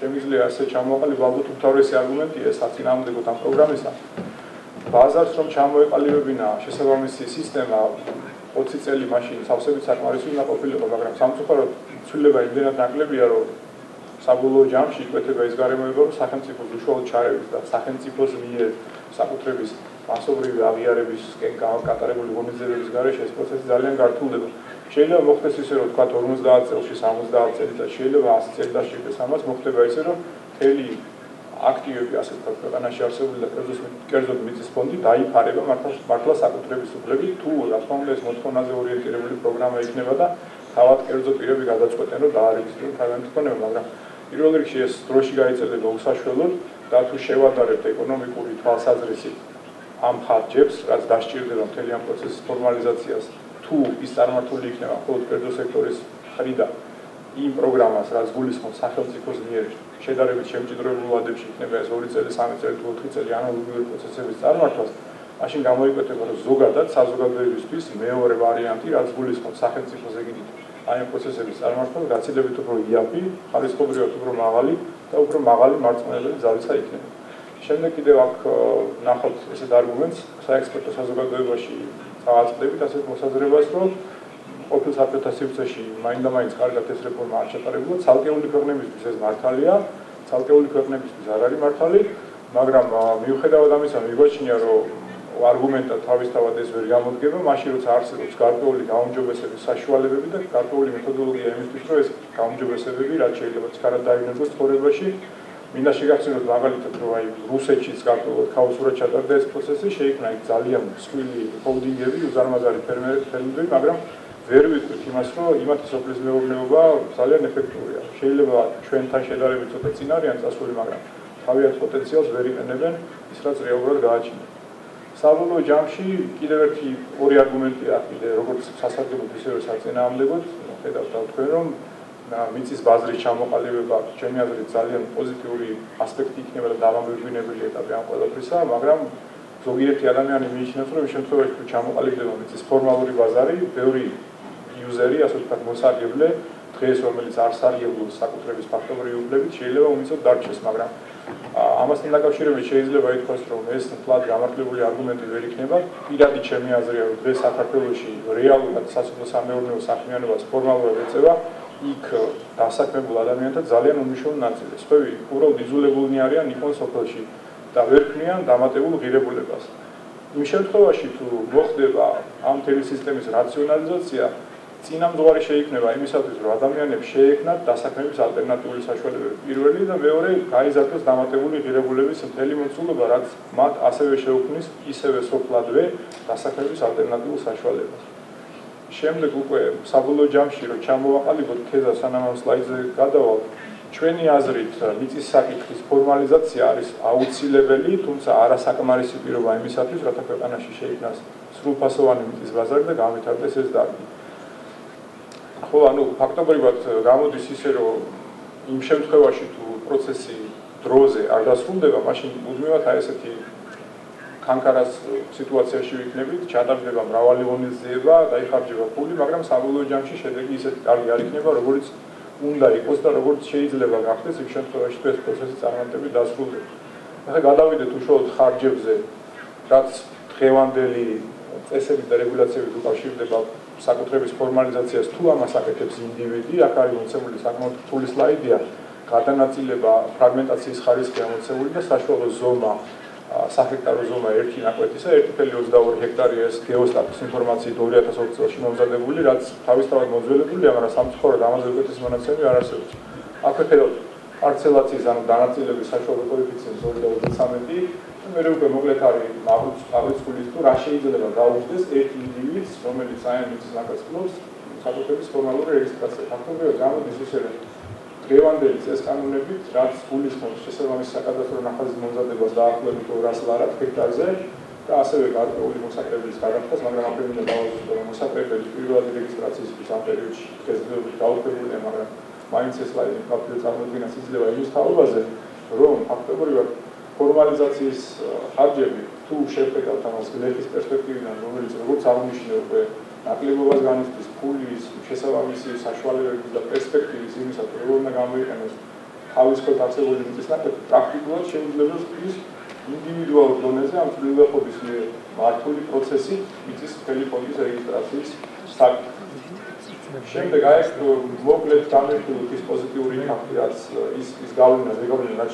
შემიძლია ასე ჩამოაყალიბო ალბათ უთავრესი არგუმენტია საწინააღმდეგო ამ პროგრამისა. ბაზარს რომ ჩამოეყალიბებინა შესაბამისი სისტემა 20 წელი მაშინ სავსებით საკმარისი უნდა ყოფილიყო, მაგრამ სამწუხაროდ ცვლილება იმდენად ნაკლებია, რომ საბოლოო ჯამში იკვეთება ის გარემოება, რომ სახელმწიფოს უშუალოდ ჩარევის და სახელმწიფოს მიერ საკუთრების მასობრივი აღიარებისკენ გაკატარებული ღონისძიებების გარეშე ეს პროცესი ძალიან გართულდება. შეიძლება მოხდეს ისე, რომ თქვა 50 წელში, 70 წელიწადში, შეიძლება 100 წელიწადში და 300 მოხდება ისე, რომ მთელი აქტივები, ასე ვთქვათ, ქვეყანაში არსებული და კერძოდ მიწის ფონდი დაიფარება მართლა საკუთრების უფლებით, თუ რა თქმა უნდა ეს მოთხოვნაზე ორიენტირებული პროგრამა იქნება და თავად კერძო პირები გადაწყვეტენ, რომ დაარეგისტრირონ თავიანთ მქონეობა, მაგრამ პირველ რიგში ეს დროში გაიწელება უსაშველოდ და თუ შევადარებთ ეკონომიკური თვალსაზრისით ამ ხარჯებს, რაც დასჭირდება მთელი ამ პროცესის ფორმალიზაციას, თუ ის წარმართული იქნება მხოლოდ კერძო სექტორის მხრიდან იმ პროგრამას, რაც გულისხმობს სახელმწიფოს მიერ შედარებით შემჭიდროებულ ვადებში იქნება ეს 2 წელი, 3 წელი, 4 წელი ანალოგიური პროცესების წარმართვას, მაშინ გამოიკვეთება, რომ ზოგადად საზოგადოებისთვის მეორე ვარიანტი, რაც გულისხმობს სახელმწიფოს ეგიდით აი ამ პროცესების წარმართვა, გაცილებით უფრო იაფი, ხარისხობრივად უფრო მაღალი და უფრო მაღალი მარწმუნებელი ძალისა იქნება. შემდეგ კიდევ აქ ნახავთ ესეთ არგუმენტს საექსპერტო საზოგადოებაში წააწყდებით ასეთ მოსაზრებას, რომ ყოფილ საბჭოთა სივრცეში მაინდამაინც კარგად ეს რეფორმა არ ჩატარებულა, ცალკეული ქვეყნებისთვის ეს მართალია, ცალკეული ქვეყნებისთვის არ არის მართალი, მაგრამ მიუხედავად ამისა მიგვაჩნია, რომ არგუმენტად თავისთავად ეს ვერ გამოდგება, მაშინ როცა არსებობს გარკვეული გაუმჯობესების საშუალებები და გარკვეული მეთოდოლოგია იმისთვის, რომ ეს გაუმჯობესებები რაც შეიძლება კარგად დაინახოს ცხოვრებაში. მინდა შეგახსენოთ მაგალითად, რომ აი რუსეთშიც გარკვეულად ქაოსურად ჩატარდა ეს პროცესი, შეიქმნა იქ ძალიან მსხვილი ჰოლდინგები, უზარმაზარი ფერმერები, მაგრამ ვერ ვიტყვით იმას, რომ იმათი სოფლის მეურნეობა ძალიან ეფექტურია. შეიძლება ჩვენთან შედარებით ცოტა წინ არიან წასული, მაგრამ თავიანთ პოტენციალს ვერ იყენებენ, ის რაც რეალურად გააჩნია. საბოლოო ჯამში კიდევ ორი არგუმენტია, როგორც სასარგებლოდ, ისე რომ საწინააღმდეგოდ. ხედავთ თქვენ, რომ მიწის ბაზრის ჩამოყალიბება ჩემი აზრით ძალიან პოზიტიური ასპექტი იქნება და დამამგვირგვინებელი ეტაპი ამ ყველაფრისა, მაგრამ ზოგიერთი ადამიანი მიიჩნევს, რომ შემთხვევაში თუ ჩამოყალიბდება მიწის ფორმალური ბაზარი, ბევრი userii asociați cu sarjevle, trei sau mai multe sarjevle, să cutremuri spatele ublevit, ceilalți au umițat dar ce smagra. Am asta nici la cășire de ceilalți le văd construim. Este un plat gramaticul argumente veri kneba. Ida dice mi azria de sacrapelul și real, să se poți ameu nu sacmianu vas formalul de ceva. Იქ დასაქმებულ ადამიანთა ძალიან უმნიშვნელო ნაწილი. Სწორი, უბრალოდ იძულებულნი არიან იქონ სოფელში და ვერ ქმნიან დამატებულ ღირებულებას. იმ შემთხვევაში თუ მოხდება ამ თელი სისტემის რაციონალიზაცია, წინამძღვარი შეიქმნება იმისათვის, რომ ადამიანებს შეექმნათ დასაქმების ალტერნატიული საშუალებები. პირველი და მეორე, გაიზარდოს დამატებული ღირებულების მთელი მოცულობა, რაც მათ ასევე შეუქმნის ისევე სოფლადვე დასაქმების ალტერნატიულ საშუალებებს. Შემდეგ უკვე საბოლოო ჯამში რომ ჩამოვაყალიბოთ თეზა, სანამ ამ სლაიდზე გადავალთ, ჩვენი აზრით მიწის საკითხის ფორმალიზაცია არის აუცილებელი, თუმცა არასაკმარისი პირობა იმისათვის, რათა ქვეყანაში შეიქმნას სრულფასოვანი მიწის ბაზარი და განვითარდეს ეს დარგი. ხო, ანუ ფაქტობრივად გამოდის ისე, რომ იმ შემთხვევაში თუ პროცესი დროზე არ დასრულდება, მაშინ მუდმივად აი ესეთი Ankaras situația-și vicnevit, chadavdeva mravali vonizeva, daihardjeva puli, მაგრამ საბოლოო ჯამში შედეგი ისეთ კარგი არ იქნება, როგორც უნდა იყოს და როგორც შეიძლება გახდეს, იმ შემთხვევაში ეს პროცესი წარმატებით დასრულდება. ახლა გადავიდეთ უშუალოდ ხარჯებზე, რაც დღევანდელი წესებით და რეგულაციებით უკავშირდება საკუთრების ფორმალიზაციას, თუ ამას აკეთებს ინდივიდი, აქ არის მოცემული საკმაოდ რთული სლაიდია, გადანაწილება, ფრაგმენტაციის ხარისხი ამოცემული და საშუალო ზომა Sahektarul zona erki nacoetisa, erki pelios daur hectari este geostatus informații dorea ta soțul și mamzadebuli, rats tavistavat mamzadebuli, am arăsam scor, am arăsăcutis manasemii arăsăuți. Acolo arcelații zan danațile bisașoare coeficient zori daur samedi, mereu pe mogle care avuți cu listul, așeizele la daugdes, erki indivizi, romeli science nacas clubs, satu pe bisformaluri registrate. Acolo eu am discuțiile. Evanghelis, este anul nebit, rats pulismon, ce se va misa ca datorul nahaz monza de bazda, plăbit o raselarat, hectarze, ca să vegat pe ultimul sa trebuie să arată, să mă gândeam pe mine, dar o musa pe perioada de registrație, să fie period și căzut de alt perioade, mai înțeles la ei, faptul că am finanțat de la just halvaze, rom, actorilor, formalizații hargebi, tu șefe de automas, că de perspectivă, în români, să vă țară mișine pe ნაკლებობას განიცდის ფულის, შესაბამისი საშუალებების და პერსპექტივის იმისათვის, რომ გამოიყენოს თავისუფლად არსებული მიწის ნაკეთები, პრაქტიკულად შეუძლებს ის ინდივიდუალურ დონეზე ამ წვრილების მიერ მართული პროცესი მიწის მთელი ფონდის რეგისტრაციის საკითხი. შემდეგ მოკლედ გამოვიხილოთ ის პოზიტიური იმპაქტი, რაც ის გავლენა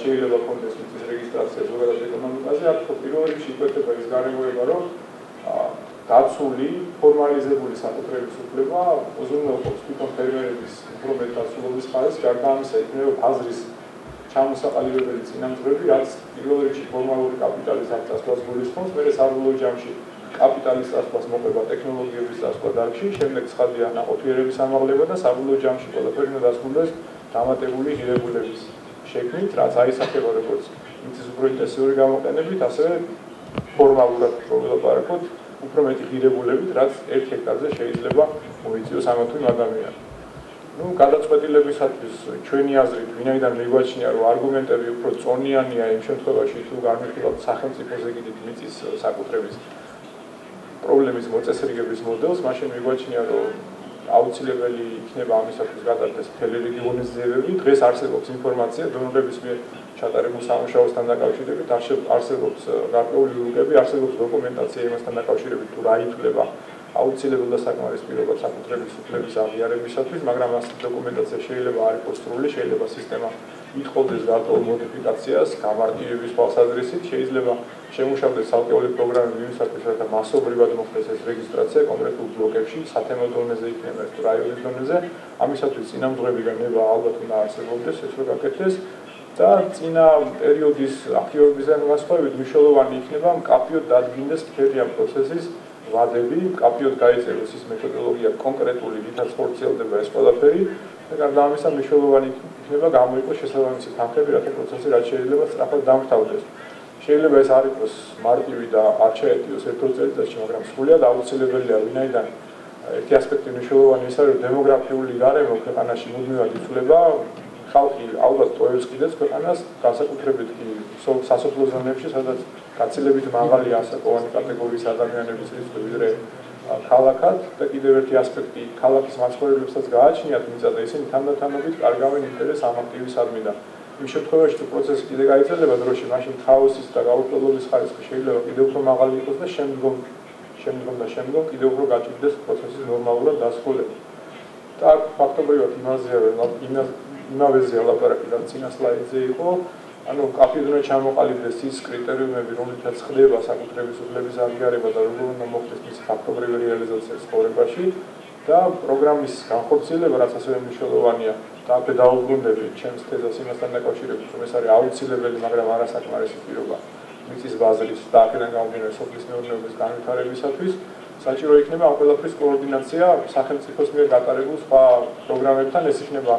შეიძლება ჰქონდეს მიწის რეგისტრაცია ზოგადად ეკონომიკაზე, აქ პირველ რიგში იკვეთება ის გარემოება, რომ დაცული ფორმალიზებული საკუთრების უფლება უზრუნველყოფს თვითონ ფერმერების უფრო მეტ დაცულობის ხარისხს, გარდა ამისა ექნება აზრის ჩამოსაყალიბებელი წინამძღვრები, რაც პირველ რიგში ფორმალური კაპიტალის დაცვას გულისხმობს, მერე საბოლოო ჯამში კაპიტალის დაცვას მოყვება ტექნოლოგიების დაცვა დარგში, შემდეგ ცხადია ნაყოფიერების ამაღლება და საბოლოო ჯამში ყველაფერი უნდა დასრულდეს დამატებული ღირებულების შექმნით, რაც აისახება როგორც მიწის უფრო ინტენსიური გამოყენებით, ასევე ფორმალურად პროლაპარაკოთ უბრალოდ ღირებულებით, რაც 1 ჰექტარზე შეიძლება მოიწიოს ამა თუ იმ ადამიანს. ნუ, გადაწყვეტილებისათვის ჩვენი აზრით, ვინაიდან მიგვაჩნია, რომ არგუმენტები უფრო წონიანია იმ შემთხვევაში, თუ განვიხილავთ სახელმწიფო ზეგიდით მიწის საკუთრების პრობლემის მოწესრიგების მოდელს, მაშინ მიგვაჩნია, რომ აუცილებელი იქნება ამისათვის გადაწყვეტილების მთელი რეგიონის ზეგები. დღეს არსებობს ინფორმაცია დონორების მიერ ჩატარებულ სამუშაოსთან დაკავშირებით, არსებობს გარკვეული ურგები, არსებობს დოკუმენტაცია იმასთან დაკავშირებით, თუ რა ითვლება აუცილებელ და საკმარისპირობად საკუთრების უფლების აღიარებისათვის, მაგრამ ასეთი დოკუმენტაცია შეიძლება არ იყოს სრული, შეიძლება სისტემა ითხოვდეს გარკვეულ მოდიფიკაციას, გამარტივების თვალსაზრისით, შეიძლება შემუშავდეს ალკეული პროგრამები იმისათვის, რათა მასობრივად მოხდეს ეს რეგისტრაცია კონკრეტულ ბლოკებში, სათემო დონეზე იქნება თუ რაიონის დონეზე, ამისათვის წინამძღვრები განება ალბათ უნდა არსებობდეს, ეს რომ გაკეთდეს და წინა პერიოდის აქტივობისგან განსხვავებით მნიშვნელოვანი იქნება მკაფიოდ დადგინდეს მთელი ამ პროცესის ვადები, მკაფიოდ გაიწეროს ის მეთოდოლოგია კონკრეტული, რითაც ხორციელდება ეს ყველაფერი და გარდა ამისა მნიშვნელოვანი იქნება გამოიყოს შესაბამისი თანხები, რათა პროცესი რაც შეიძლება სწრაფად დამთავრდეს. შეიძლება ეს არ იყოს მარტივი და არ შეეტიოს ერთ-ორ წელიწადში, მაგრამ სრულად აუცილებელია, ვინაიდან ერთი ასპექტი მნიშვნელოვანი ის არის, რომ დემოგრაფიული გარემო ქვეყანაში მუდმივად იცვლება. Audat toiles kides ქვეყანას განსაკუთრებით კი სასოფლო ზონებში, სადაც გაცილებით მაღალია ასაკოვანი კატეგორიის ადამიანების რიცხვი ვიდრე ქალაქად და კიდევ ერთი ასპექტი ქალაქის მაცხოვრებლებსაც გააჩნიათ მიწა და ისინი თანდათანობით კარგავენ ინტერესს ამ აქტივისადმი და იმ შემთხვევაში თუ პროცესი კიდე გაიწელება დროში, მაშინ ხაოსის და გაუპლობლობის ხარისხი შეიძლება კიდევ უფრო მაღალი იყოს და შემდგომ კიდევ უფრო გაჭირდეს პროცესის ნორმალურად დასრულება. და ფაქტობრივად იმავეზე ელაპარაკი, რაც წინა სლაიდზე იყო, ანუ კაფედრა ჩამოყალიბდეს ის კრიტერიუმები, რომლითაც ხდება საკუთრების უფლების აღიარება და როგორ უნდა მოხდეს მისი ფაქტობრივი რეალიზაცია ცხოვრებაში და პროგრამის განხორციელება, რაც ასევე მნიშვნელოვანია, და აქ დავუბრუნდებით ჩემს თეზას იმასთან დაკავშირებით, რომ ეს არის აუცილებელი, მაგრამ არასაკმარისი პირობა მიწის ბაზრის და აქედან გამომდინარე სოფლის მეურნეობის განვითარებისათვის. Საჭირო იქნება ამ ყველაფრის კოორდინაცია სახელმწიფოს მიერ გატარებულ სხვა პროგრამებთან, ეს იქნება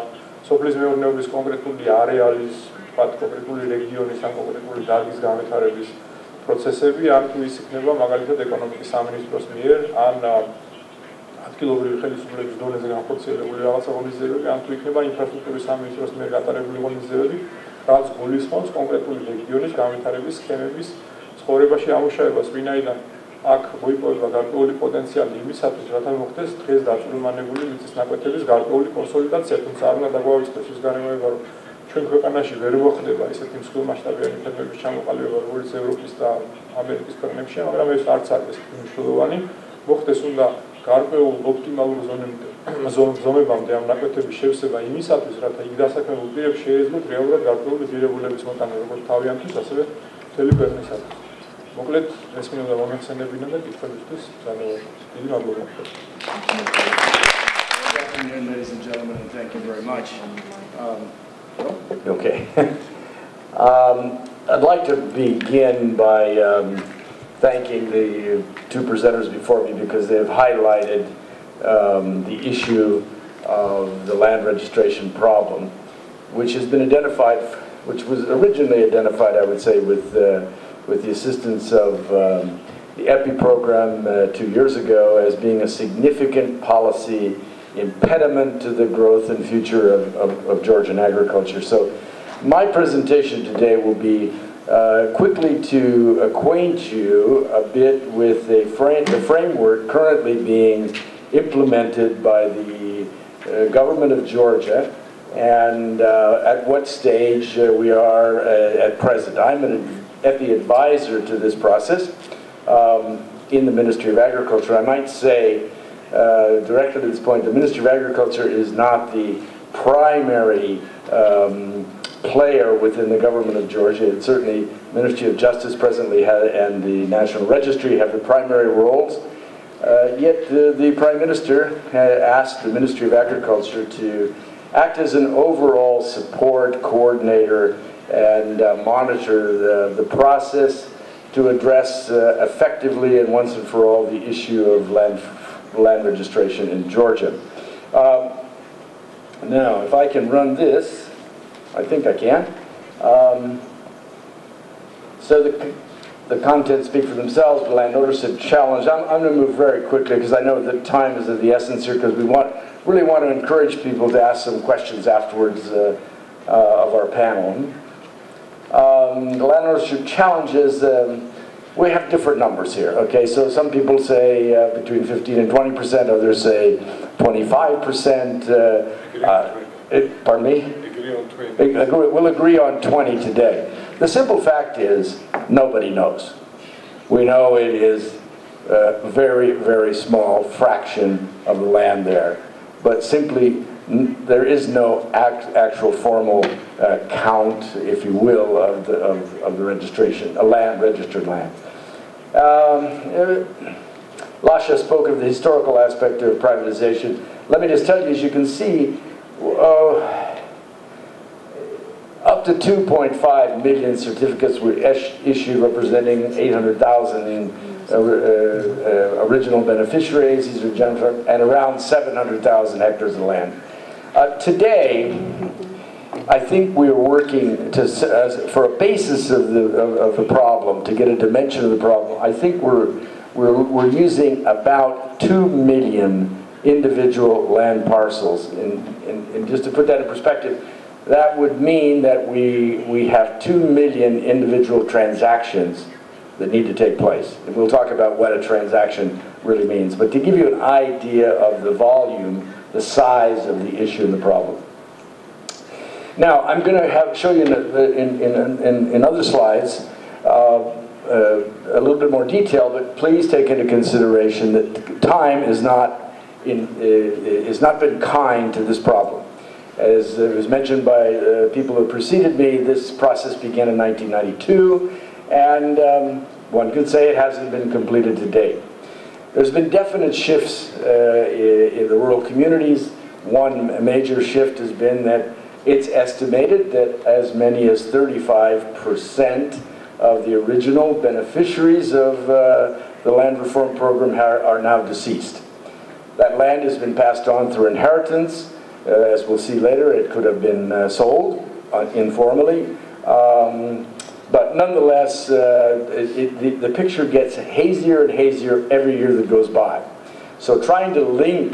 სოფლის მეურნეობის კონკრეტული არეალის, კონკრეტული რეგიონის ან კონკრეტული დარგის განვითარების პროცესები, ან თუ ის იქნება მაგალითად ეკონომიკის სამინისტროს მიერ, ან ადგილობრივი ხელისუფლების დონეზე განხორციელებული რაღაცა ღონისძიებები, ან თუ იქნება ინფრასტრუქტურის სამინისტროს მიერ გატარებული ღონისძიებები, რაც გულისხმობს კონკრეტული რეგიონის განვითარების სქემების ცხოვრებაში ამუშავებას, ვინაიდან აქ მოიპოვება გარკვეული პოტენციალი იმისათვის, რათა მოხდეს დღეს დაწვრილმანებული მიწისნაკვეთების გარკვეული კონსოლიდაცია, თუმცა არ უნდა დაგვავიწყდეს ის გარემოება, რომ ჩვენ ქვეყანაში ვერ მოხდება ესეთი მსხვილმასშტაბიანი ფერმების ჩამოყალიბება, როგორც ევროპის და ამერიკის ქვეყნებში, მაგრამ ეს არც არის მნიშვნელოვანი. მოხდეს უნდა გარკვეულ ოპტიმალურ ზომებამდე ამ ნაკვეთების შევსება იმისათვის, რათა იქ დასაქმებულ პირებს შეეძლოთ რეალურად გარკვეული ძირებულების მოტანა, როგორც თავიანთის, ასევე მთელი ქვეყნისათვის. Mogled, ეს მინდა მომახსენებინა და გითხრებისთვის ძალიან დიდი მადლობა. Ladies and gentlemen, thank you very much. Okay. I'd like to begin by thanking the two presenters before me because they have highlighted the issue of the land registration problem, which has been identified, which was originally identified, I would say, with the assistance of the EPI program 2 years ago as being a significant policy impediment to the growth and future of Georgian agriculture. So my presentation today will be quickly to acquaint you a bit with the framework currently being implemented by the government of Georgia and at what stage we are at present. I'm an EPI advisor to this process in the Ministry of Agriculture. I might say directly to this point, the Ministry of Agriculture is not the primary player within the government of Georgia. It's certainly the Ministry of Justice presently and the National Registry have the primary roles. Yet the Prime Minister asked the Ministry of Agriculture to act as an overall support coordinator and monitor the process to address effectively and once and for all the issue of land registration in Georgia. Now, if I can run this, I think I can. So the contents speak for themselves, the landowners have challenged. I'm going to move very quickly because I know that time is of the essence here because we really want to encourage people to ask some questions afterwards of our panel. The land ownership challenges, we have different numbers here, okay? So some people say between 15 and 20%, others say 25%. Pardon me? Agree on 20. We'll agree on 20 today. The simple fact is nobody knows. We know it is a very, very small fraction of the land there, but simply there is no actual formal count, if you will, of the registration, a land, registered land. Lasha spoke of the historical aspect of privatization. Let me just tell you, as you can see, up to 2.5 million certificates were issued, representing 800,000 in original beneficiaries, these are general, and around 700,000 hectares of land. Today, I think we are working for a basis of the problem, to get a dimension of the problem. I think we're using about 2 million individual land parcels. And just to put that in perspective, that would mean that we have 2 million individual transactions that need to take place. And we'll talk about what a transaction really means. But to give you an idea of the volume, the size of the issue and the problem. Now, I'm going to show you in other slides a little bit more detail, but please take into consideration that time is has not been kind to this problem. As it was mentioned by people who preceded me, this process began in 1992, and one could say it hasn't been completed to date. There's been definite shifts in the rural communities. One major shift has been that it's estimated that as many as 35% of the original beneficiaries of the land reform program are now deceased. That land has been passed on through inheritance. As we'll see later, it could have been sold informally. But nonetheless, the picture gets hazier and hazier every year that goes by. So trying to link,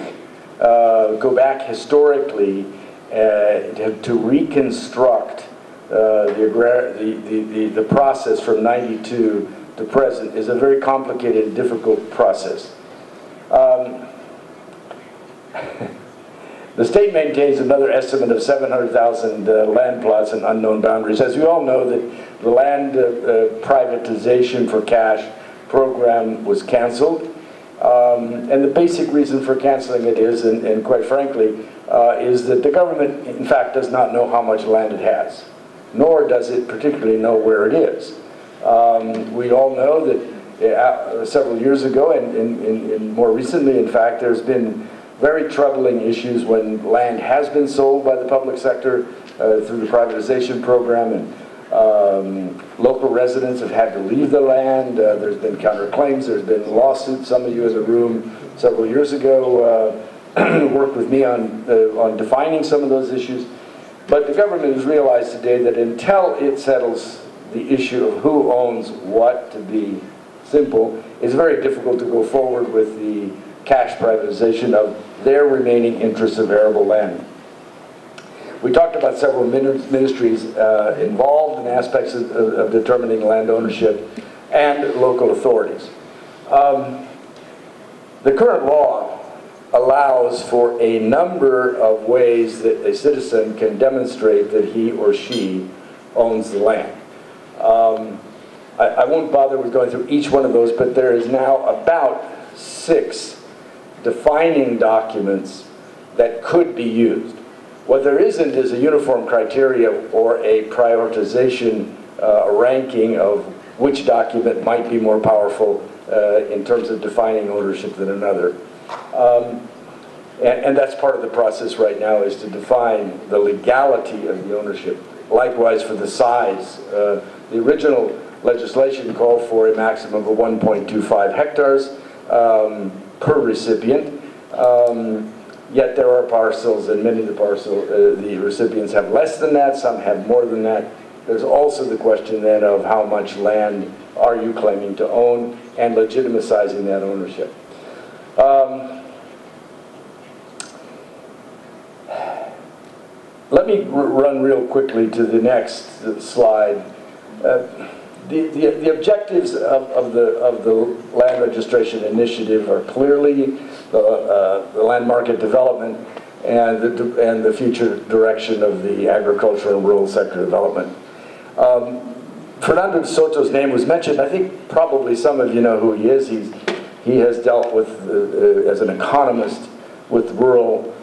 go back historically, to reconstruct the process from 92 to present is a very complicated and difficult process. The state maintains another estimate of 700,000 land plots and unknown boundaries. As we all know, that the land privatization for cash program was canceled. And the basic reason for canceling it is, and quite frankly, is that the government, in fact, does not know how much land it has, nor does it particularly know where it is. We all know that several years ago, and more recently, in fact, there's been very troubling issues when land has been sold by the public sector through the privatization program, and local residents have had to leave the land. There's been counterclaims, there's been lawsuits. Some of you in the room several years ago worked with me on defining some of those issues. But the government has realized today that until it settles the issue of who owns what, to be simple, it's very difficult to go forward with the cash privatization of their remaining interests of arable land. We talked about several ministries involved in aspects of determining land ownership and local authorities. The current law allows for a number of ways that a citizen can demonstrate that he or she owns the land. I won't bother with going through each one of those, but there is now about 6 defining documents that could be used. What there isn't is a uniform criteria or a prioritization ranking of which document might be more powerful in terms of defining ownership than another. And that's part of the process right now, is to define the legality of the ownership. Likewise for the size. The original legislation called for a maximum of 1.25 hectares per recipient, yet there are parcels, and many of the recipients have less than that, some have more than that. There's also the question then of how much land are you claiming to own and legitimizing that ownership. Let me run real quickly to the next slide. The objectives of the land registration initiative are clearly the land market development and the future direction of the agricultural and rural sector development. Fernando de Soto's name was mentioned. I think probably some of you know who he is. He has dealt with, as an economist, with rural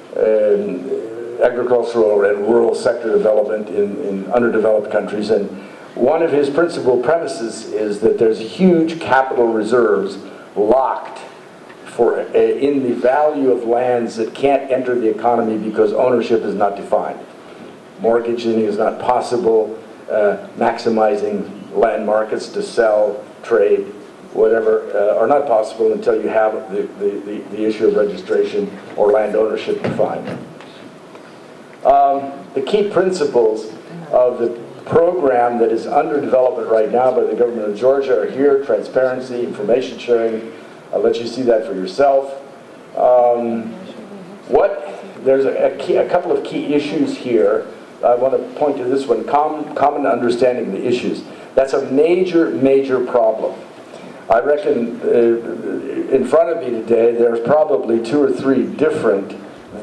agricultural and rural sector development in underdeveloped countries. And one of his principal premises is that there's huge capital reserves locked for in the value of lands that can't enter the economy because ownership is not defined. Mortgaging is not possible, maximizing land markets to sell, trade, whatever, are not possible until you have the issue of registration or land ownership defined. The key principles of the program that is under development right now by the government of Georgia are here: transparency, information sharing. I'll let you see that for yourself. There's a couple of key issues here I want to point to this one, common understanding of the issues. That's a major, major problem. I reckon in front of me today there's probably 2 or 3 different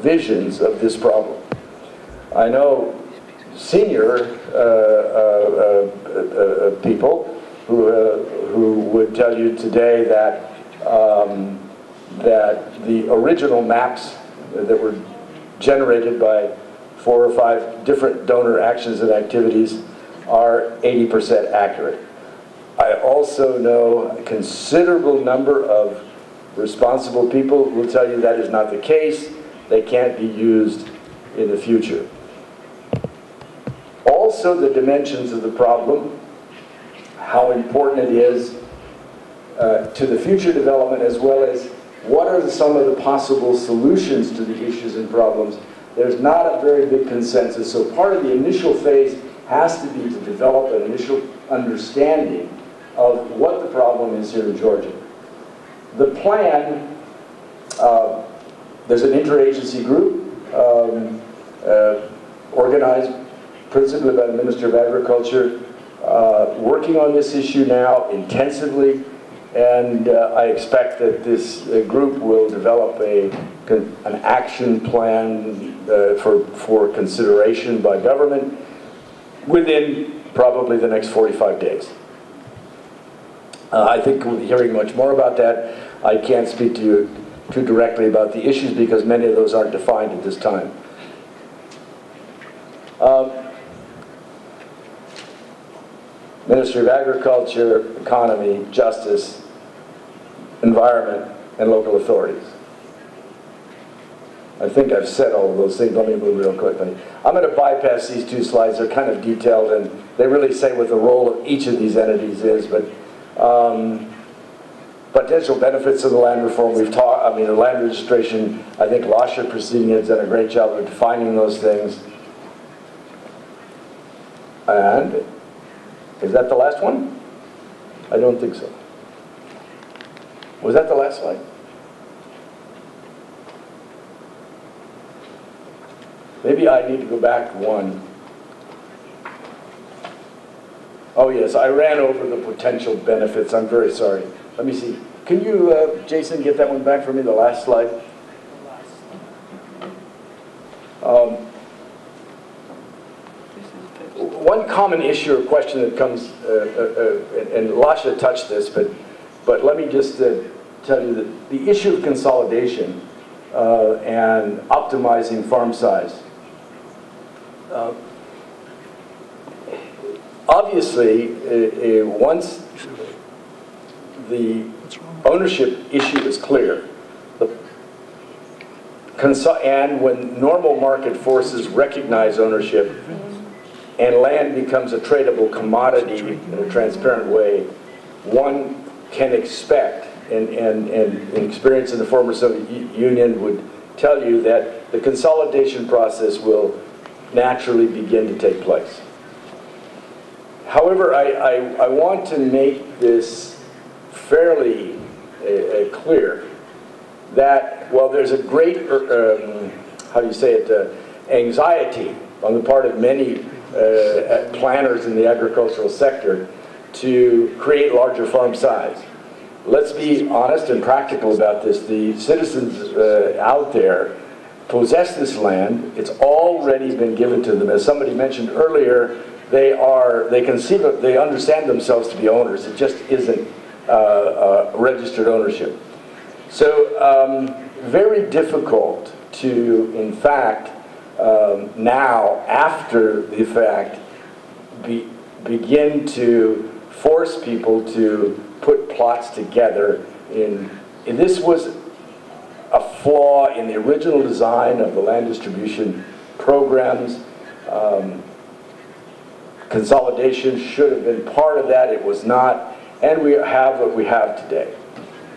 visions of this problem. I know senior people who would tell you today that that the original maps that were generated by 4 or 5 different donor actions and activities are 80% accurate. I also know a considerable number of responsible people who will tell you that is not the case. They can't be used in the future. Also, the dimensions of the problem, how important it is to the future development, as well as what are some of the possible solutions to the issues and problems. There's not a very big consensus, so part of the initial phase has to be to develop an initial understanding of what the problem is here in Georgia. The plan, there's an interagency group organized principally by the Minister of Agriculture, working on this issue now intensively, and I expect that this group will develop an action plan for consideration by government within probably the next 45 days. I think we'll be hearing much more about that. I can't speak to you too directly about the issues because many of those aren't defined at this time. Ministry of Agriculture, Economy, Justice, Environment, and local authorities. I think I've said all of those things. Let me move real quickly. I'm going to bypass these 2 slides. They're kind of detailed, and they really say what the role of each of these entities is. But potential benefits of the land reform, we've talked. I mean, the land registration. I think Lasha proceeding has done a great job of defining those things. And is that the last one? I don't think so. Was that the last slide? Maybe I need to go back one. Oh yes, I ran over the potential benefits. I'm very sorry. Let me see. Can you, Jason, get that one back for me, the last slide? One common issue or question that comes, and Lasha touched this, but let me just tell you that the issue of consolidation and optimizing farm size. Obviously, once the ownership issue is clear, and when normal market forces recognize ownership, and land becomes a tradable commodity in a transparent way, one can expect, and experience in the former Soviet Union would tell you, that the consolidation process will naturally begin to take place. However, I want to make this fairly clear that while there's a great, how do you say it, anxiety on the part of many planners in the agricultural sector to create larger farm size. Let's be honest and practical about this. The citizens out there possess this land. It's already been given to them. As somebody mentioned earlier, they conceive of, they understand themselves to be owners. It just isn't registered ownership. So very difficult to, in fact, now, after the fact, begin to force people to put plots together. And this was a flaw in the original design of the land distribution programs. Consolidation should have been part of that. It was not. And we have what we have today.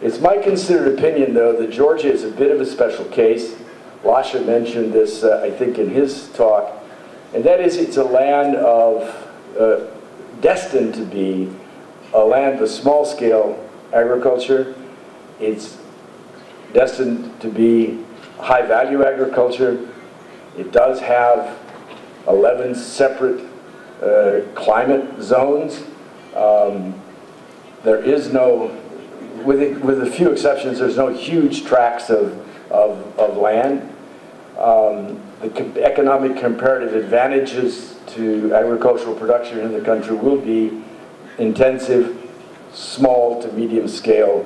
It's my considered opinion, though, that Georgia is a bit of a special case. Lasha mentioned this, I think, in his talk, and that is it's a land of, destined to be a land of small-scale agriculture. It's destined to be high-value agriculture. It does have 11 separate climate zones. There is no, with a few exceptions, there's no huge tracts of land. The economic comparative advantages to agricultural production in the country will be intensive, small to medium scale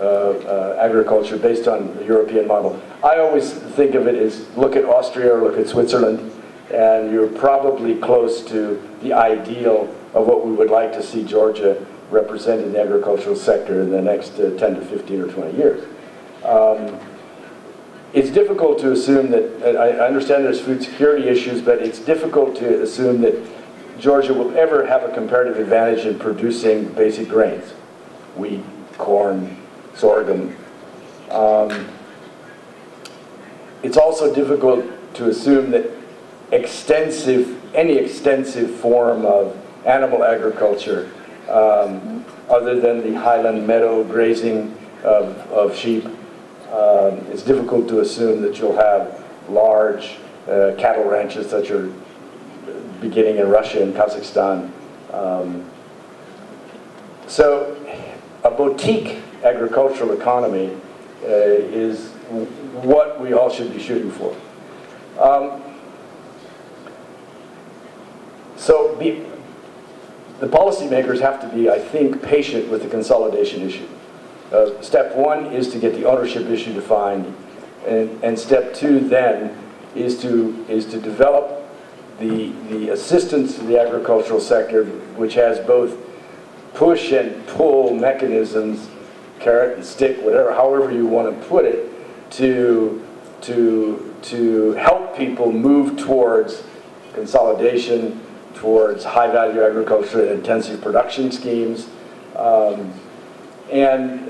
agriculture based on the European model. I always think of it as look at Austria or look at Switzerland, and you're probably close to the ideal of what we would like to see Georgia represent in the agricultural sector in the next 10 to 15 or 20 years. It's difficult to assume that, I understand there's food security issues, but it's difficult to assume that Georgia will ever have a comparative advantage in producing basic grains, wheat, corn, sorghum. It's also difficult to assume that any extensive form of animal agriculture, other than the highland meadow grazing of sheep, it's difficult to assume that you'll have large cattle ranches that are beginning in Russia and Kazakhstan. So a boutique agricultural economy is what we all should be shooting for. So the policymakers have to be, I think, patient with the consolidation issue. Step one is to get the ownership issue defined, and step two then is to develop the assistance to the agricultural sector, which has both push and pull mechanisms, carrot and stick, whatever, however you want to put it, to help people move towards consolidation, towards high-value agriculture and intensive production schemes. And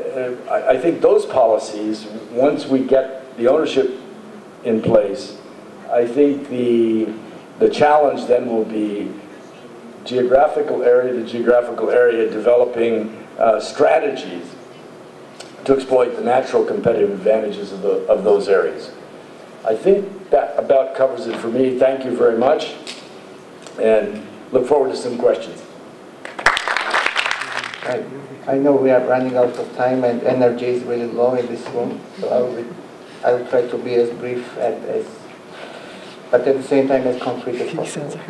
I think those policies, once we get the ownership in place, I think the challenge then will be geographical area to geographical area developing strategies to exploit the natural competitive advantages of those areas. I think that about covers it for me. Thank you very much, and look forward to some questions. Right. I know we are running out of time and energy is really low in this room, so I will try to be as brief and but at the same time as concrete as possible.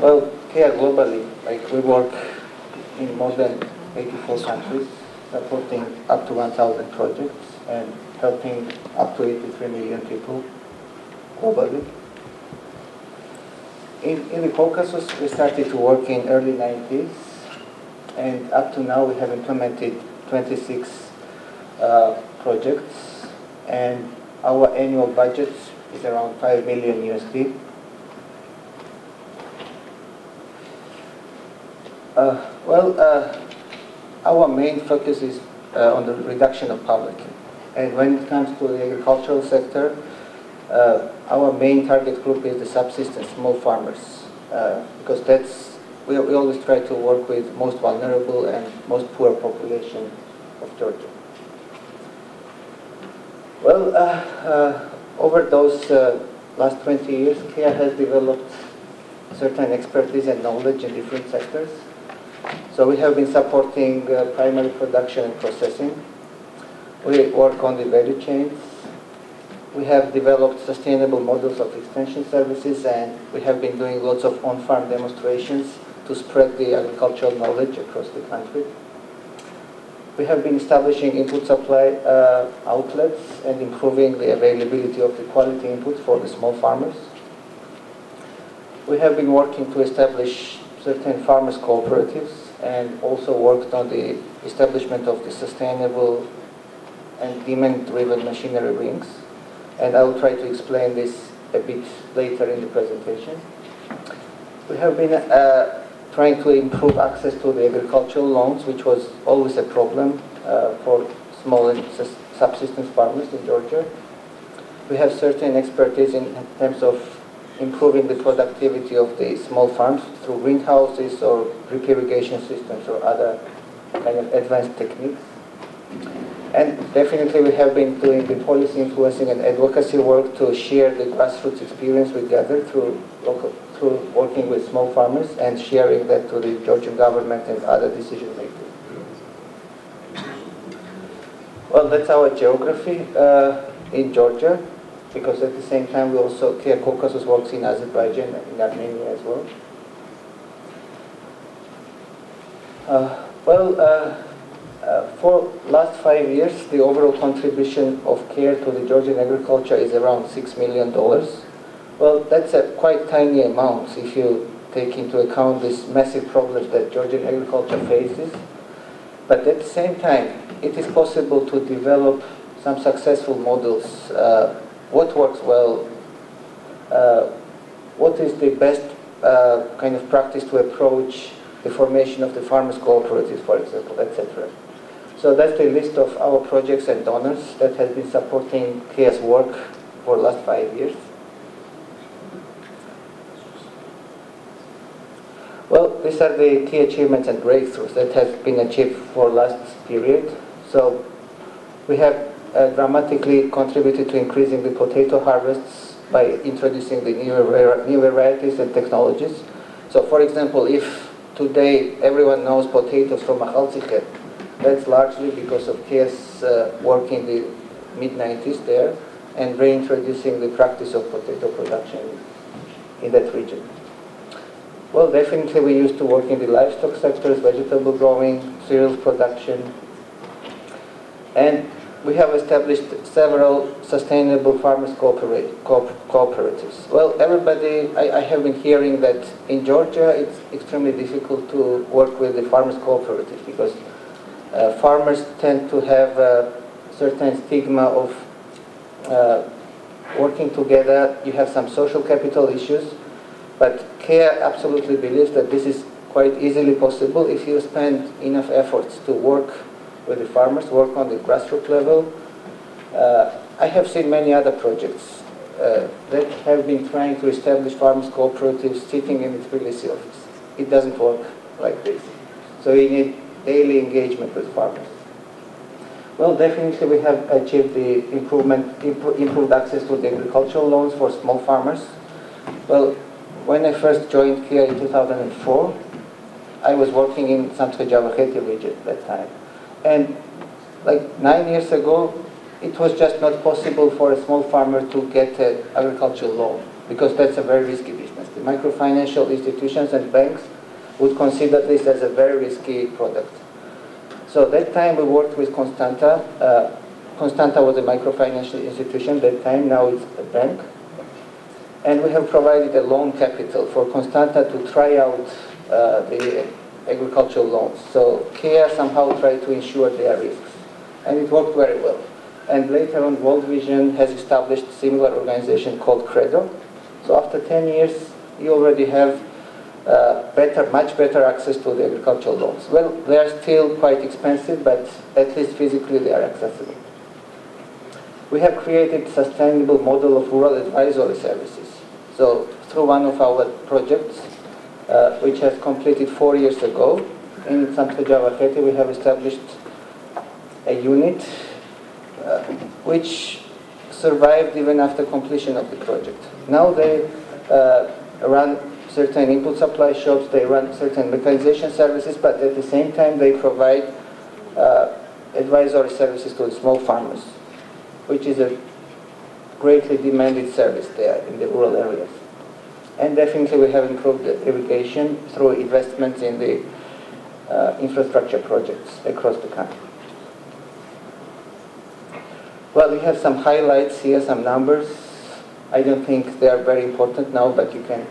Well, here globally, like we work in more than 84 countries, supporting up to 1,000 projects and helping up to 83 million people globally. In the Caucasus, we started to work in early 90s, and up to now we have implemented 26 projects, and our annual budget is around 5 million USD. Our main focus is on the reduction of poverty, and when it comes to the agricultural sector, our main target group is the subsistence small farmers, because that's we always try to work with most vulnerable and most poor population of Georgia. Well, over those last 20 years, CARE has developed certain expertise and knowledge in different sectors. So we have been supporting primary production and processing. We work on the value chains. We have developed sustainable models of extension services, and we have been doing lots of on-farm demonstrations to spread the agricultural knowledge across the country. We have been establishing input supply outlets and improving the availability of the quality input for the small farmers. We have been working to establish certain farmers' cooperatives and also worked on the establishment of the sustainable and demand-driven machinery rings. And I will try to explain this a bit later in the presentation. We have been trying to improve access to the agricultural loans, which was always a problem for small and subsistence farmers in Georgia. We have certain expertise in terms of improving the productivity of the small farms through greenhouses or drip irrigation systems or other kind of advanced techniques. And definitely we have been doing the policy influencing and advocacy work to share the grassroots experience we gathered through working with small farmers and sharing that to the Georgian government and other decision makers. Well, that's our geography in Georgia, because at the same time we also, Care Caucasus works in Azerbaijan and in Armenia as well. For last 5 years, the overall contribution of CARE to the Georgian agriculture is around $6 million. Well, that's a quite tiny amount if you take into account this massive problem that Georgian agriculture faces. But at the same time, it is possible to develop some successful models. What works well? What is the best kind of practice to approach the formation of the farmers' cooperatives, for example, etc. So that's the list of our projects and donors that has been supporting CARE's work for the last 5 years. Well, these are the key achievements and breakthroughs that have been achieved for last period. So we have dramatically contributed to increasing the potato harvests by introducing the new varieties and technologies. So for example, if today everyone knows potatoes from Makhaltsikhe, that's largely because of CARE's work in the mid-90s there and reintroducing the practice of potato production in that region. Well, definitely we used to work in the livestock sectors, vegetable growing, cereals production. And we have established several sustainable farmers cooperatives. Well, everybody, I have been hearing that in Georgia it's extremely difficult to work with the farmers cooperative because farmers tend to have a certain stigma of working together. You have some social capital issues, but CARE absolutely believes that this is quite easily possible if you spend enough efforts to work with the farmers, work on the grassroots level. I have seen many other projects that have been trying to establish farmers cooperatives sitting in the Tbilisi office. It doesn't work like this. So you need daily engagement with farmers. Well, definitely we have achieved the improved access to the agricultural loans for small farmers. Well, when I first joined CARE in 2004, I was working in Samtxhe-Javakheti region at that time. And like 9 years ago, it was just not possible for a small farmer to get an agricultural loan because that's a very risky business. The microfinancial institutions and banks would consider this as a very risky product. So that time we worked with Constanta. Constanta was a microfinancial institution that time, now it's a bank. And we have provided a loan capital for Constanta to try out the agricultural loans. So CARE somehow tried to ensure their risks. And it worked very well. And later on, World Vision has established a similar organization called Credo. So after 10 years, you already have much better access to the agricultural loans. Well, they are still quite expensive, but at least physically they are accessible. We have created a sustainable model of rural advisory services. So through one of our projects, which has completed 4 years ago, in Samtxhe-Javakheti we have established a unit which survived even after completion of the project. Now they run certain input supply shops, they run certain mechanization services, but at the same time they provide advisory services to the small farmers, which is a greatly demanded service there in the rural areas. And definitely we have improved the irrigation through investments in the infrastructure projects across the country. Well, we have some highlights here, some numbers. I don't think they are very important now, but you can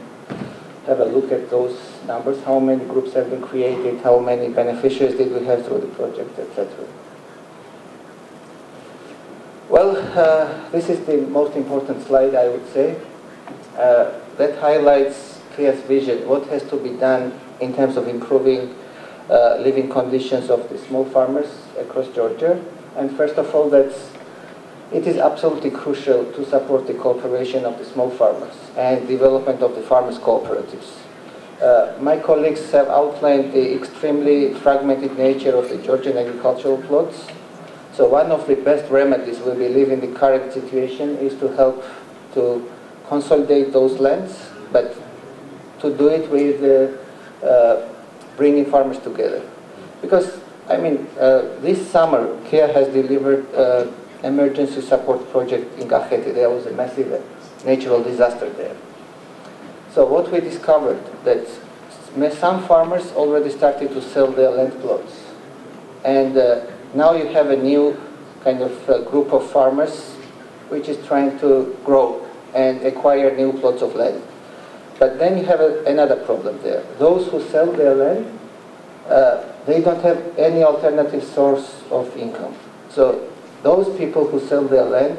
have a look at those numbers, how many groups have been created, how many beneficiaries did we have through the project, etc. Well, this is the most important slide, I would say. That highlights CARE's vision, what has to be done in terms of improving living conditions of the small farmers across Georgia. And first of all, it is absolutely crucial to support the cooperation of the small farmers and development of the farmers' cooperatives. My colleagues have outlined the extremely fragmented nature of the Georgian agricultural plots So one of the best remedies we believe in the current situation is to help to consolidate those lands, but to do it with bringing farmers together. Because, I mean, this summer, CARE has delivered emergency support project in Kakheti. There was a massive natural disaster there. So what we discovered that some farmers already started to sell their land plots. And now you have a new kind of group of farmers which is trying to grow and acquire new plots of land. But then you have another problem there. Those who sell their land, they don't have any alternative source of income. So those people who sell their land,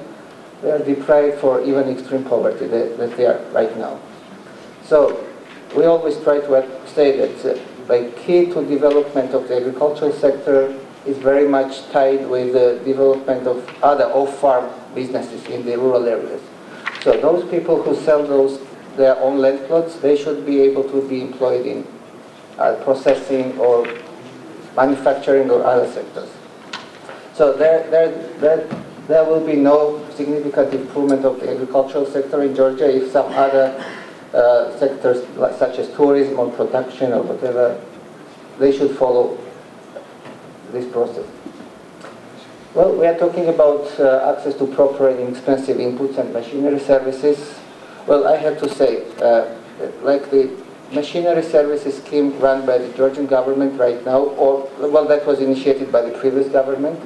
they are deprived for even extreme poverty that they are right now. So we always try to say that the key to development of the agricultural sector is very much tied with the development of other off-farm businesses in the rural areas. So those people who sell their own land plots, they should be able to be employed in processing or manufacturing or other sectors. So there will be no significant improvement of the agricultural sector in Georgia if some other sectors such as tourism or production or whatever, they should follow this process. Well, we are talking about access to proper and inexpensive inputs and machinery services. Well, I have to say, like the machinery services scheme run by the Georgian government right now, or, well, that was initiated by the previous government,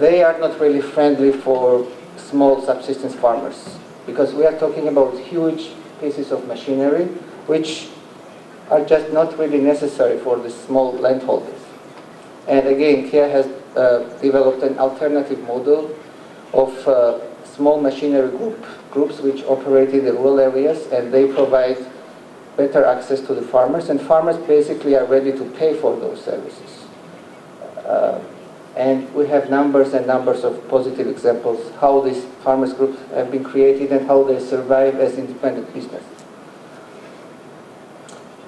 they are not really friendly for small subsistence farmers, because we are talking about huge pieces of machinery which are just not really necessary for the small landholders. And again, CARE has developed an alternative model of small machinery groups which operate in the rural areas, and they provide better access to the farmers, and farmers basically are ready to pay for those services. And we have numbers and numbers of positive examples how these farmers groups have been created and how they survive as independent businesses.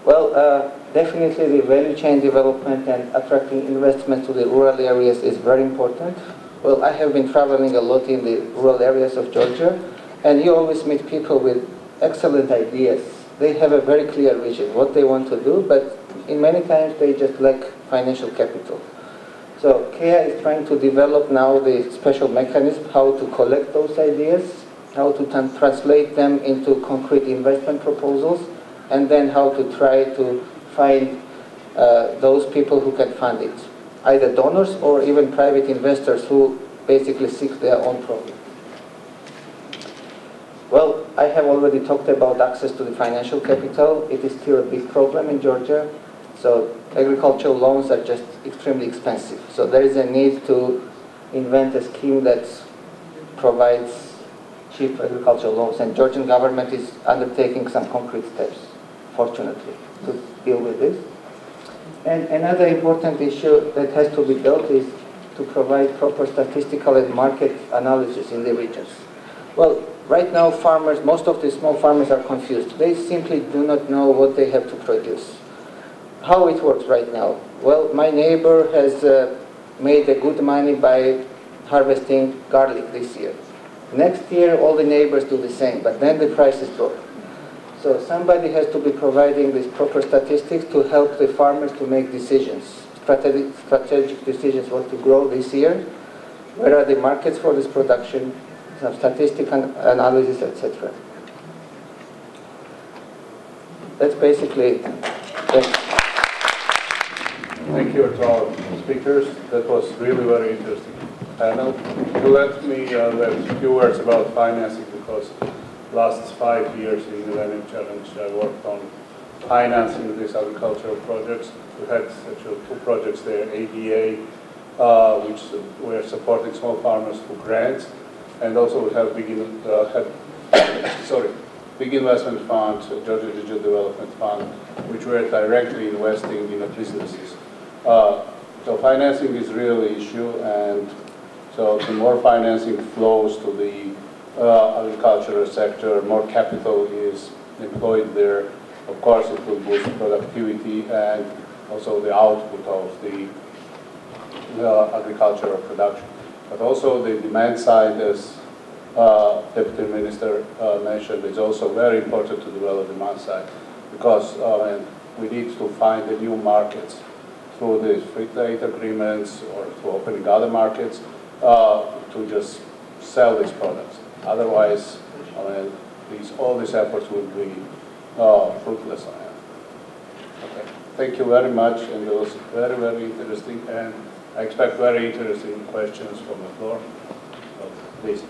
Well, definitely the value chain development and attracting investment to the rural areas is very important. Well, I have been traveling a lot in the rural areas of Georgia, and you always meet people with excellent ideas. They have a very clear vision, what they want to do, but in many times they just lack financial capital. So CARE is trying to develop now the special mechanism how to collect those ideas, how to translate them into concrete investment proposals, and then how to try to find those people who can fund it, either donors or even private investors who basically seek their own profit. Well, I have already talked about access to the financial capital. It is still a big problem in Georgia. So agricultural loans are just extremely expensive. So there is a need to invent a scheme that provides cheap agricultural loans. And Georgian government is undertaking some concrete steps, fortunately, to deal with this. And another important issue that has to be dealt is to provide proper statistical and market analysis in the regions. Well, right now farmers, most of the small farmers are confused. They simply do not know what they have to produce. How it works right now? Well, my neighbor has made a good money by harvesting garlic this year. Next year, all the neighbors do the same, but then the prices drop. So somebody has to be providing these proper statistics to help the farmers to make decisions, strategic decisions, what to grow this year, where are the markets for this production, some statistical analysis, etc. That's basically it. Thanks. Thank you to our speakers. That was really very interesting panel. You let me have a few words about financing, because last 5 years in the Millennium Challenge I worked on financing these agricultural projects. We had actually two projects there, ADA, which were supporting small farmers through grants, and also we have big investment funds, Georgia Digital Development Fund, which were directly investing in businesses. So financing is really an issue, and so the more financing flows to the agricultural sector, more capital is employed there. Of course, it will boost productivity and also the output of the agricultural production. But also the demand side, as Deputy Minister mentioned, is also very important to develop the demand side, because we need to find the new markets through these free trade agreements or through opening other markets to just sell these products. Otherwise, all these efforts will be fruitless. Okay. Thank you very much, and it was very, very interesting, and I expect very interesting questions from the floor. So, please.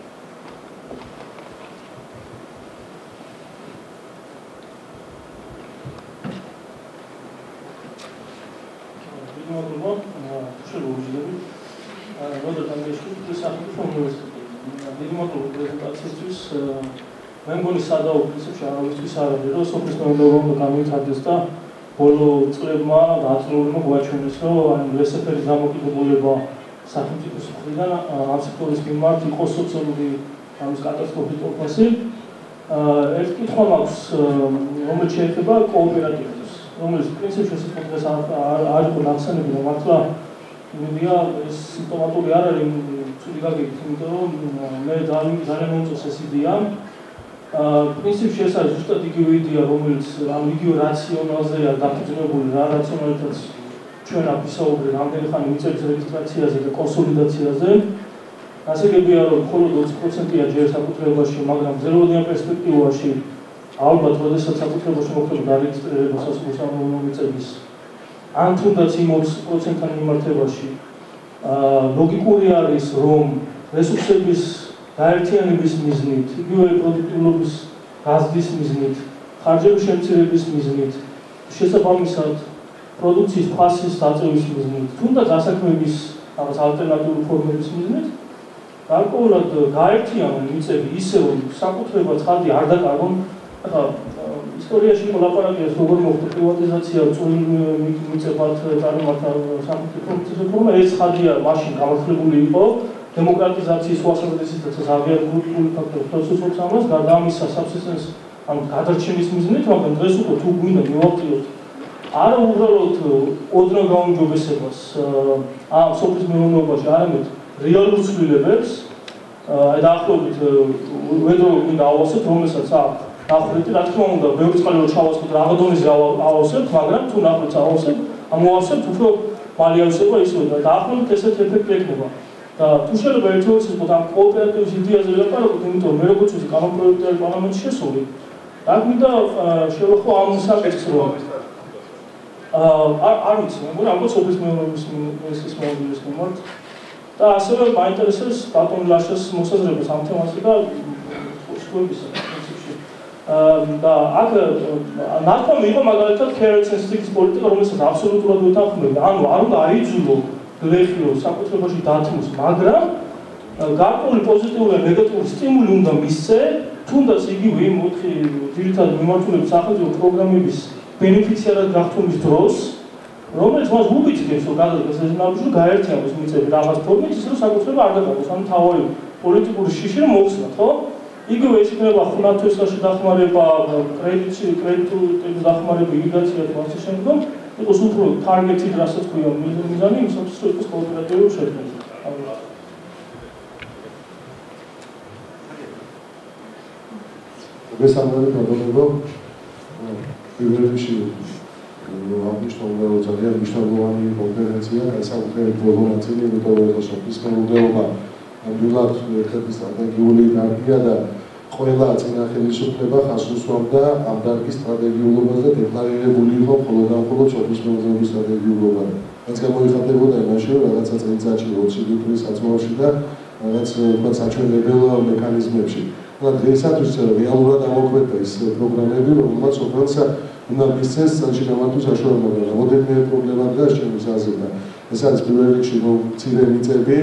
Principiul acesta este justa digiuidia, româns, am digiu rațională, iar dacă nu bun, raționalități, ce am apăsat obrele, am de fapt niște registrații, de consolidații, așa că bine ar fi acolo 20% de agenți să putem vorbi, magram 0 din perspectivă și albat vădesc să putem vorbi măcar dar să spun că nu mi-e țeles. Antun dați mult procentan nimelte vorbi. Logicuria este rom, resursele Aerțianii bismiznit, bioproductivului gaz bismiznit, harjebușențele bismiznit, și să vă misat producții spații stații bismiznit. Tunda gasa că mi bis, am să alternativă forme bismiznit. Dar cu orat aerțianii niște viseul, să putem văzhadi arda carbon. Istoria și mulapara că este vorba de privatizația, un niște bat dar nu măcar să putem să formăm este hadia mașini, am să le ipo. Democratizării societății este zavier grupul factor procesul samas, dar da mi s-a subsistens am cadrcimis miznet, am interesul că tu bine nu optiot. Are uvralot odrogam jobesebas. Am sopris milionova jarmet, realusul lebes, da aflobit vedro bine avosat romesac. Aflobit dat cum da beutskalo chavas cu dragadonis avosat, მაგრამ tu nafrts avosat, am avosat ufro maliavseba isveda. Da aflobit ესეთ ეფექტი ექნება. Tușele băieților pot am cooperativ și ideea de repară cu timitor, mereu cu cei care am proiecte de parlament și soli. Dar mi da și eu am un sac extrem. Armiți, bun, am fost oprit meu în mort. Dar astfel mă interesez, patronul la șes mă să trebuie să am tema asta, dar scorbisă. Dar dacă n-ar fi o magalitate care este sensitiv politică, românesc absolut la duita cu noi. Anu, arunca aici zilul. Lefiul, s-a putut să datmus, magra, gapul pozitiv și negativ stimul unde mise, tunda se ghiui, mult dirita de mimatul de țară de o programă bis. Beneficiară de actul mistros, românii sunt bubiți de soldată, că se zice, nu gaerția, nu sunt mițe, dar ați pornit, se s-a putut să vadă, că sunt taoi, politicul și și moxă, to? Igăvei și trebuie afunatul ăsta și dacă mare pe creditul, dacă mare pe imigrație, pe asta și în domn, იყო უფრო targeted რასაც ქვია მიზანი იმისათვის რომ იყოს კოოპერატიული შექმნა. მესამედი პრობლემა პირველში აღნიშნული ძალიან მნიშვნელოვანი კონფერენცია, საკუთარი პრობლემაცილი, იმიტომ რომ სოფლის მეურნეობა ნამდვილად ერთ-ერთი სტრატეგიული დარგია და ყველა წინახელისუფლება ხას უსვამდა ამ დარგის სტრატეგიულობაზე და დეკლარირებული იყო მხოლოდ ამ სოფლის მეურნეობის სტრატეგიულობა. რაც გამოიხატებოდა იმაში, რომ რაღაცა წელიწადში 20 ლიტრის საწმოში და რაღაც უფრო საჩვენებელ მექანიზმებში. და დღეისათვის რეალურად ამოქმედდა ეს პროგრამები, რომელმაც სოფელსა უნდა მისცეს წელში გამართულ საშუალებები, რამოდენიმე პრობლემა და შექმნის აზრდა. ეს არის პირველ რიგში მცირე მიწები,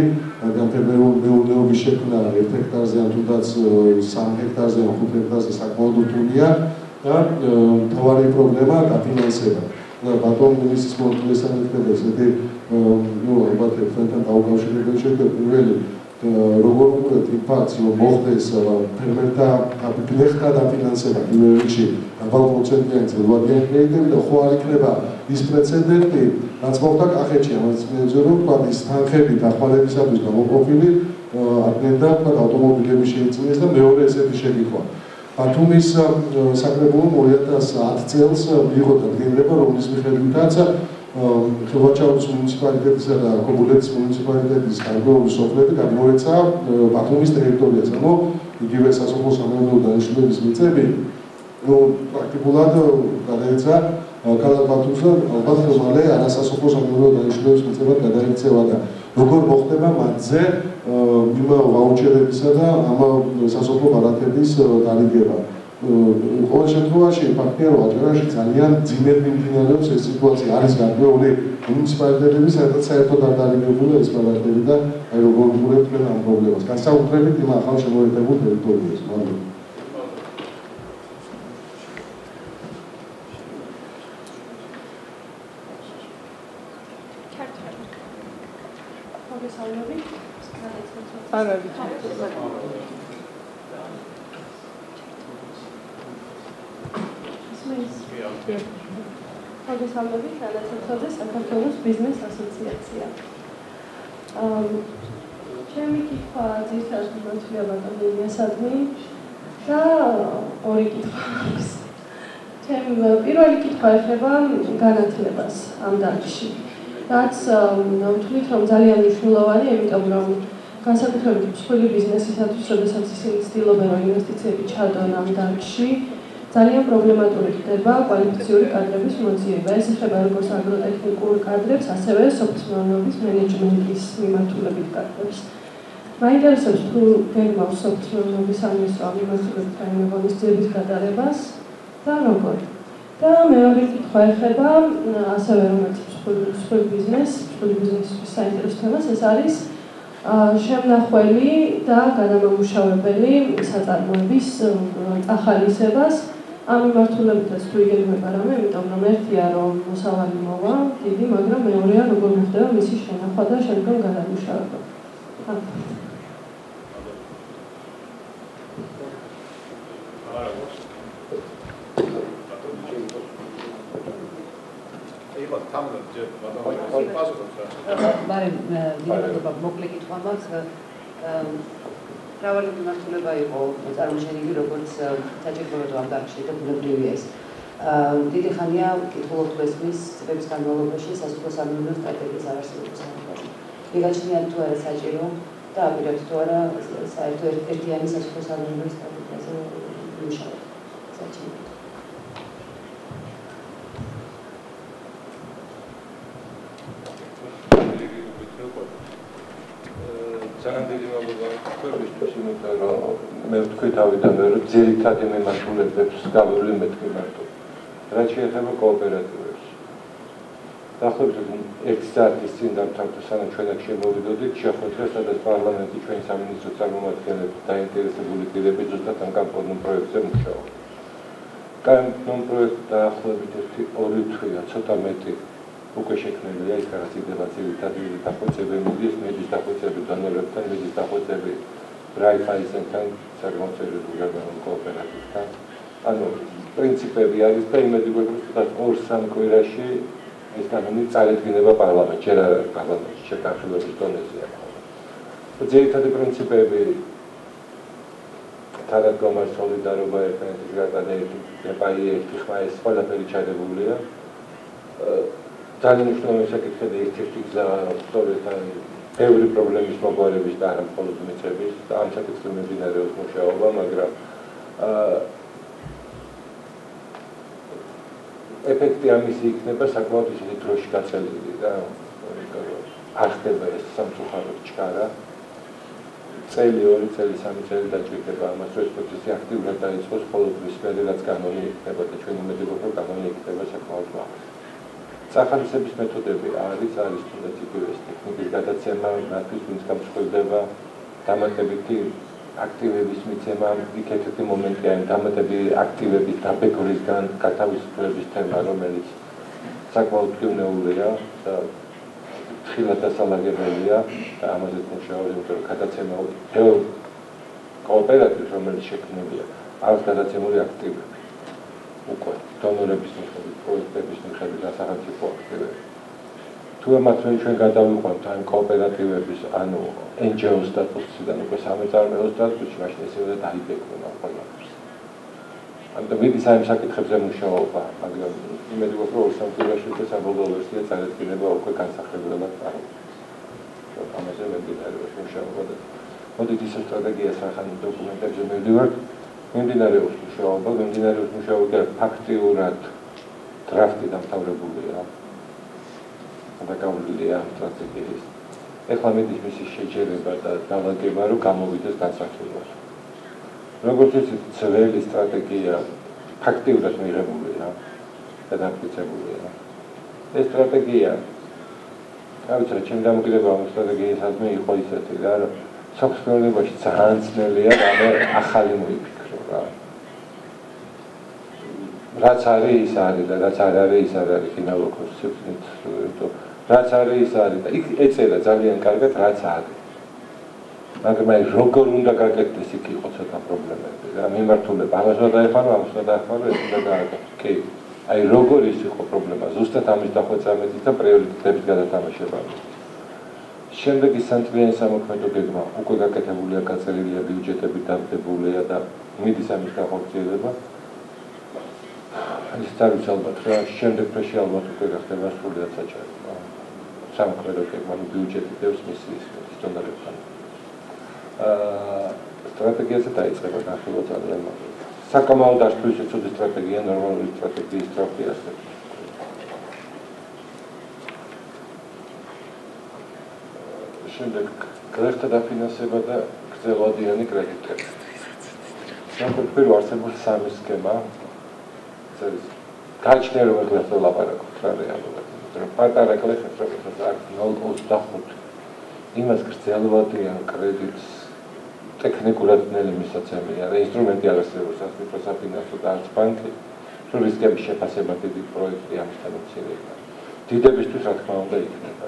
განვითარებული მეურნეობის შექმნა 1 ჰექტარზე ან თუნდაც 3 ჰექტარზე ან 5 ჰექტარზე საკმაოდ რთულია და მთავარი პრობლემა დაფინანსება. და ბატონ მინისტრის მოთხოვნით ესეთი, ну, ალბათ ერთმანეთთან დაუკავშირებელი შექმნა პირველი Рогоруката и Мозда са примерта, ако нека да финансира, не речи, вал процентният, владеен кредитер да хоали креба. Изпредседерти, нацвалтак ахечи, ама сменджерот, пати станхеби, тахвалени сабиш, дамо профили, атнета, пат автомобили мишеници, не знам, меоре есети шегихва. Ათუმის საკრებულომ 2010 წელს მიიღო დადგენილება, რომლის მიხედვითაც ხილვაჩაურის მუნიციპალიტეტისა და კობულეთის მუნიციპალიტეტის გარკვეული სოფლები გამოეცა ბათუმის ტერიტორიას, ანუ იგივე სასოფლო-სამეურნეო დანიშნულების მიწები პრაქტიკულად გადაეცა ქალაქ ბათუმს, ალბათ მალე არასასოფლო-სამეურნეო დანიშნულების მიწებად გადაიქცევა და როგორ მოხდება მათზე მიმავალ ვაუჩერებისა და ამ სასოფლო ბარათების დალიგება. ყოველ შემთხვევაში ფაქტია, რომ აჭარაში ძალიან ძიმედ მიმდინარეობს ეს სიტუაცია. არის გარკვეული მუნიციპალიტეტები, სადაც საერთოდ არ დალიგებულია ეს ბარათები და აი როგორ ვუყურებთ ამ პრობლემას. განსაკუთრებით იმ ახალშემოერთებულ ტერიტორიებს. Ara bici. Հանդիսանալի Հանրապետության Սակրատոս բիզնես ասոցիացիա։ Չեմի կիքվա ձիրքաշտ մոդելավորների միասնի դա օրի կիքվաս։ Չեմ პირველի կիքվա ეხება գանաթելებას ამ դարში։ Რაც նույնիսկ რომ ძალიან მნიშვნელოვანი է, იმიტომ որ განსაკუთრებით მსხვილი ბიზნესისათვის, როდესაც ისინი ცდილობენ რომ ინვესტიციები ჩადონ ამ დარგში, ძალიან პრობლემატური ხდება კვალიფიციური კადრების მოძიება. ეს ეხება როგორც აგროტექნიკურ კადრებს, ასევე სოფლის მეურნეობის მენეჯმენტის მიმართულებით კადრებს. მაინტერესებს თუ გეგმავს სოფლის მეურნეობის სამინისტროს მიმართულებით რაიმე ღონისძიების გადაღებას და როგორ. და მეორე კითხვა ეხება ასევე რომელიც მსხვილი ბიზნესისთვის საინტერესო თემას, ეს არის შემნახველი და გადამამუშავებელი საწარმოების ახალისებას ამ მიმართულებითაც თუ იგეგმება რამე, იმიტომ რომ ერთია რომ მოსავალი მოვა დიდი, მაგრამ მეორეა როგორ მოხდება მისი შენახვა და შემდგომ გადამუშავება. მადლობა, მოკლე კითხვა მაქვს. მრავალი მიმართულება იყო წარმოჩენილი, როგორც საჭიროა ამ დარგში და ბუნებრივია ეს. დიდი ხანია კითხულობთ ესმის წლების განმავლობაში სასოფლო-სამეურნეო სტრატეგიის არარსებობის საკითხზე. მიგაჩნიათ თუ არა საჭირო და აპირებთ თუ არა საერთო ერთიანი სასოფლო-სამეურნეო სტრატეგიაზე მუშაობთ. საჭირო. მე ვთქვი თავიდან რომ ძირითადად მიმართულებებს გავივლი მეთქი მარტო. რაც შეეხება კოოპერატივებს. დაახლოებით 1 საათის წინ დავთავრდით, სანამ ჩვენ აქ შემოვიდოდით, შეხვედრა, სადაც პარლამენტი ჩვენი სამინისტრო წარმომადგენლები დაინტერესებული პირები ზუსტად ამ კანონურ პროექტზე მუშაობენ. კანონურ პროექტი დაახლოებით 2 თვეა, ცოტა მეტი უკვე შექმნილია, ის განხორციელდება ძირითადად დახოცებები, მედის დახოცები დონორებთან, მედის დახოცები რაიფაიზენთან, საკონსერვატორო გერმანულ კოოპერატივთან. ანუ პრინციპები არის და იმედი გვაქვს, რომ 2-3 კვირაში ეს კანონი წარადგინება პარლამენტში, რა პარლამენტში შეთანხმების დონეზეა. ძირითადი პრინციპები თანადგომარ სოლიდარობა ერთმანეთს გადაეცემს, ეპაი ერთი ხმა ეს ყველაფერი ჩადებულია. ძალიან მნიშვნელოვანი საკითხია და ერთ-ერთი გზა სწორედ ბევრი პრობლემის მოგვარების და არა მხოლოდ მიწების ამ საკითხზე მიმდინარეობს მუშაობა, მაგრამ ეფექტი ამის იქნება საკმაოდ ისეთი დროში გაწელილი და არ ხდება ეს სამწუხაროდ ჩქარა. წელი, 2 წელი, 3 წელი დაჭირდება ამას, რომ ეს პროცესი აქტიურად დაიწყოს, მხოლოდ მის მერე რაც კანონი იქნება და ჩვენი მედიკო რომ კანონი იქნება საკმაოდ მაღალი. სახელმწიფოების მეთოდები არის თუნდაც იგივე ტექნიკის გადაცემა, მათთვის ვინც გამსხვილდება, დამატებითი აქტივების მიცემა, ერთ-ერთი მომენტია იმ დამატებითი აქტივების დაბეგვრის გათავისუფლების თემა, რომელიც საკმაოდ გეუნეულია და შილადასალაგებელია და ამაზე მუშაობენ, რომ გადაცემა ბევრ კოოპერატივს, რომელიც შექმნილია, არის გადაცემული აქტივები. უკვე დონორების მიხედვით, პროექტების მიხედვით და სახელმწიფო აქტივები. Თუ ამათ ჩვენ გადავიყვანთ ამ კოოპერატივების, ანუ NGO-ს სტატუსიდან უკვე სამეწარმეო სტატუსში, მაშინ ისევ დაიბექნება ყველაფერს. Am văzut că am să cât trebuie mușcăopa, adică imediat după o să-mi spună și să-mi văd o veste, să arăt că ne va ocupa când să trebuie la care. Am să merg din nou și mușcăopa. Unde este strategia să facă documentare de medior? În din nou mușcăopa, în din nou mușcăopa, actiurat, drafti de amtaurebulia. Dacă am luat ea, strategia este. Eclamedici mi se șețele, dar la ghebaru cam o vită când să acționăm. Როგორც ეს ძველი სტრატეგია ფაქტიურად მიღებულია და დამტკიცებულია. ეს სტრატეგია ავიცი ჩემ დამოკიდება ამ სტრატეგიასაც მე იყო ისეთი რა რომ საქართველოში ძალიან ძნელია და ახალი მოიფიქრო რა. რაც არის ის არის და რაც არ არის ის არ არის ფინალურ კონცეფციით. რაც არის ის არის და იქ ეწერა ძალიან კარგად რაც არის. Მაგრამ აი როგორ უნდა გაკეთდეს იქ იყო ცოტა პრობლემები რა მიმართულება ამას დაეხარო ეს და გააკეთე კი აი როგორ ის იყო პრობლემა ზუსტად ამის დახვეწამებით და პრიორიტეტების გადათამაშება შემდეგი სანტრიანი სამოქმედო გეგმა უკვე გაკეთებულია გაწერილია ბიუჯეტები დამტებულია და მიდის ამის განხორციელება ეს თავს ალბათ რა შემდეგ პრეში ალბათ უკვე გახდება სრულად საჭირო სამოქმედო გეგმა ბიუჯეტი დევს მისი დონორებთან strategia se taie, trebuie să fie votată. S-a cam audat și ce de strategie, normal, strategie, strategie, strategie. Și de crește de finanțare, de câteva ani credite. Am făcut pe luar, se vor să am schema. Ca și ne rog, le-a făcut la pară cu strategia. Partea de crește trebuie să facă, nu o stahut. Imens cristălvătii în credit. Tehniculat nelimisațemia, instrumentalul serviciu, asta e prosa finanțată de alți banci, și riscăm și pasematii de proiecte, am stat în Siria. Tide bistus ratcmanul de icneva.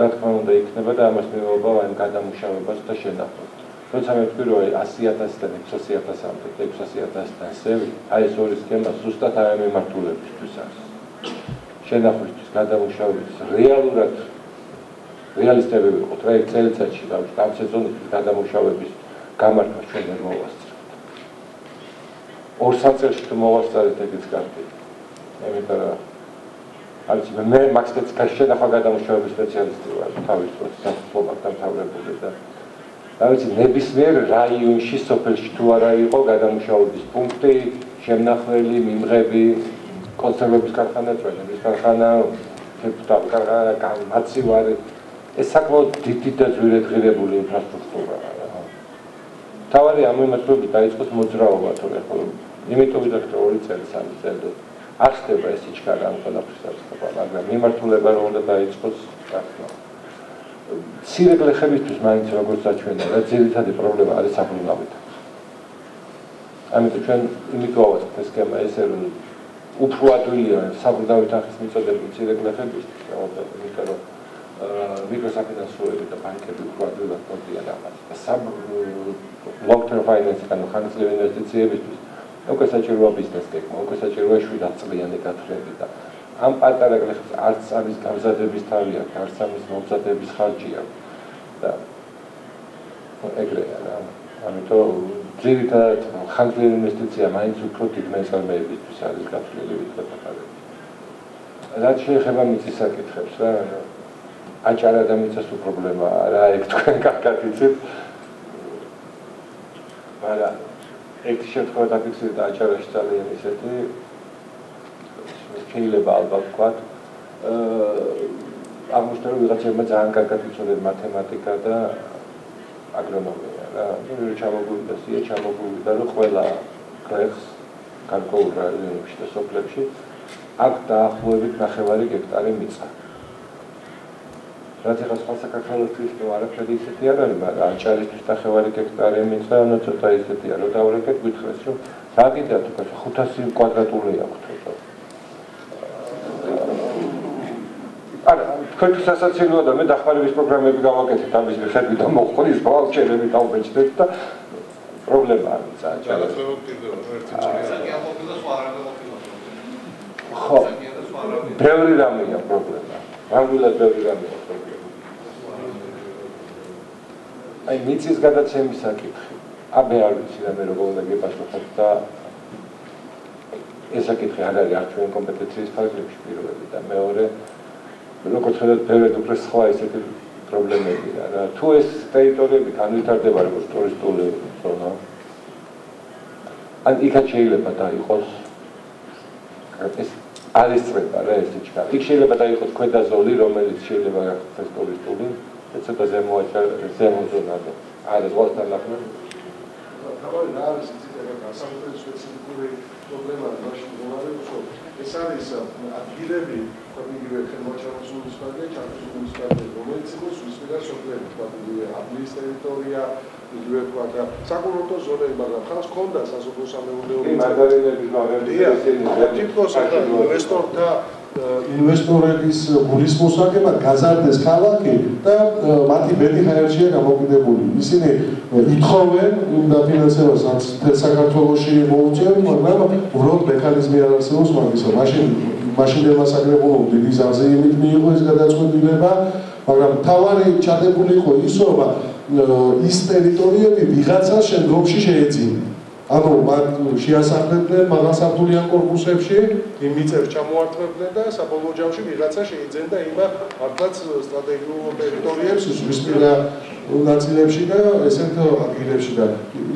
Ratcmanul de icneva, dar am spus meu băva, în cadam ușame, băsta și înapoi. Toți am întâlnit asiata asta, nepsasiata samte, nepsasiata asta, sevi, ai s-o riscăm, sustat aia mi martule bistus as. Și înapoi, cadam ușame, realurat, რეალისტები ვიყოთ რა ერთ წელიწადში და ამ სეზონის გადამუშავების გამართვა ჩვენ ვერ მოვასწრებთ ორ საწელში თუ მოვასწრებთ ეგეც კარტი იმიტომ რომ არის მე მაქსტეც შეახა გადამუშავების სპეციალისტი ვარ თავისუფლად სასწავლებლად დამთავრებული და რა ვიცი ნებისმიერ რაიონში სოფელში თუ არა იყო გადამუშავების პუნქტი შემნახველი მიმღები კონსერვების ქარხანა წვენების ქარხანა თეფტა ქარხანა გამაცივარი ეს საკმაოდ დიდი და ძვირადღირებული ინფრასტრუქტურაა. თავარი ამ მიმართულებით დაიწყოს მოძრაობა თორე ხოლმე. იმიტომ ვიდრე 2 წელი 3 წელი არ ხდება ეს იჩქარა ამ ყველაფრისა, მაგრამ მიმართულება რომ უნდა დაიწყოს ახლა. ცირეგლეხებისთვის მაინც როგორც აჩვენა რა ძირითადი პრობლემა არის საფრთხეობით. ამიტომ ჩვენ იმიტოვოთ ეს სქემა ესე რომ უფრო ადვილია საფრთხეობით ახის მიწოდები ცირეგლეხებისთვის, იმიტომ რომ microfinanțări de bani care lucrează de la condiții de sub long term finance care nu hands de investiții bitus. Nu că să ceri o business tech, nu că să ceri o șuiță de către da. Am partea de care arts amis camzate bistalia, arts amis mobzate bishargia. Da. Egrea. Am to prioritate hands de investiții mai într-un proiect mai sau mai bitus, adică de către. Dar ce e mai mici să câtreps, da. Aici are adămițați o problemă, are ectucând carcatițit. Bala, ectișet cu atactițit, aici are ștale emisete, cheile balbat cuat. Am muștăru de la ce mă zahăn carcatițul de matematică, da, agronomia. Nu știu ce am avut de ție, ce am avut, dar nu cu la clex, carcoura, nu știu, s-o plepși. Acta, huevit, nahevari, hectare, mița. Rați că spasa că călătoresc cu arătării se tiară, dar aici are niște hectare care mința nu tot ai se tiară, dar ori cât buit crește, s-a gândit că se hutați în quadratul ei acolo. Ar, Който се сацилува да ме дахвари без програми би гавакети там без биферби да мог ходи избавал чели би там бечтета проблема. Хо. Беври рамија проблема. Ангула беври рамија проблема. Ај мицис гадат се ми саки. Абе алуци да ме рогол да ги пашпата. Еса ки трехадар јартвен компетенцији спаѓле пишпирували да ме оре. Locul de pregătire pentru școală este probleme. Tu ești teritoriul de anuitar de vară, turistul de zonă. An icaceile bătaie jos. Alistreba, realistica. Icaceile bătaie jos, când azolii romeli, icaceile vară, turistul. Este de zemo, zemo zonă. Are zvota la fel. Acolo nu are situația ca să nu se problema noastră cu Esa însă adevărul că mi greu că nu am ajuns să fac ce am ajuns să fac. Moment sigur sus pe așa probleme cu administratoria, cu toate. Să cum tot zona e bază. Căs conda să supusă am unde o margarine biznoavia. Tipul să restaurant da ინვესტორების გულისმოსაგებად გაზარდეს ქალაქი და მათი მეტი ხარჯია გამოგიდებული. ისინი ითხოვენ იმ დაფინანსებას, რაც საქართველოში მოუწევთ, მაგრამ უბრალოდ მექანიზმი არ არსებობს მაგისა. მაშინდელმა საგრებულომ დიდი ზარზე იმით მიიღო ეს გადაწყვეტილება, მაგრამ თავარი ჩადებული იყო ის, რომ ის ტერიტორიები ვიღაცა შემდგომში შეეძინა. Anu, și asafleble, magasartulia corpusepsi, imițev, ceamuartveble, da, s-a pologeau și migrația și izenda, ima, artați strategiul teritoriei, sus, vispirea națilepsi, da, esentă adgilepsi, da.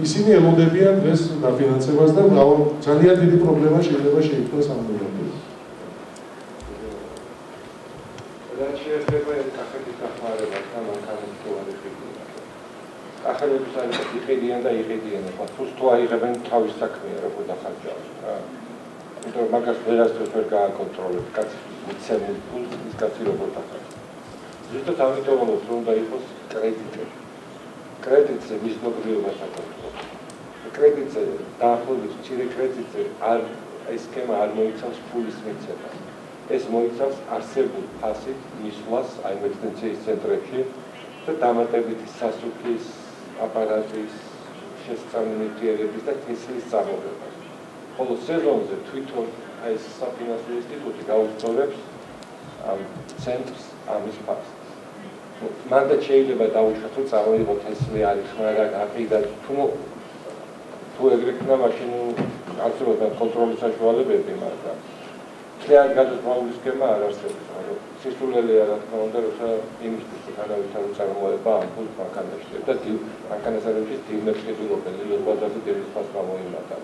Isini, el unde vien, vezi, la finanțe, v-ați dat, la o țalia de problema și eleva și eiptă s-a întâmplat. De aceea trebuie ca hădica afară, la cana, în care tu are hădica. ახალი ბიზნესი იყედიან და იყედიან. თუს თუ აიღებენ თავის საქმეა როგორ დახარჯავს. იმიტომ მაგას ვერასდროს ვერ გააკონტროლებ. კაცის მიცემული ფულს კაცი როგორ დახარჯავს. ზუსტად ამიტომ უნდა იყოს კრედიტი. კრედიტზე მიზნობრიობა საკონტროლო. კრედიტზე დაახლოებით მცირე კრედიტზე არ ეს სქემა არ მოიცავს ფულის მიცემას. ეს მოიცავს არსებულ ფასით მისვლას აი მედიტაციის ცენტრებში და დამატებითი სასუქის aparatis și examinătorii reprezintă înseamnă sărbători. Polo sezonul de Twitter a însăpinat instituții ca Australep, centri, amispas. Mândă cei de bătău și tot sărbători potențiale ale șmeară care privă tu e greu că mașină absolut controlul să-și vadă bine marca. Clear gata să facă schema la sărbători. Sistulele arată că unde să investiți care au uitat să rămâne bani, pur și simplu. Dar tiu, dacă ne sărăm și tiu, ne putem lua pe el, el va da să devii pas la voi la tău.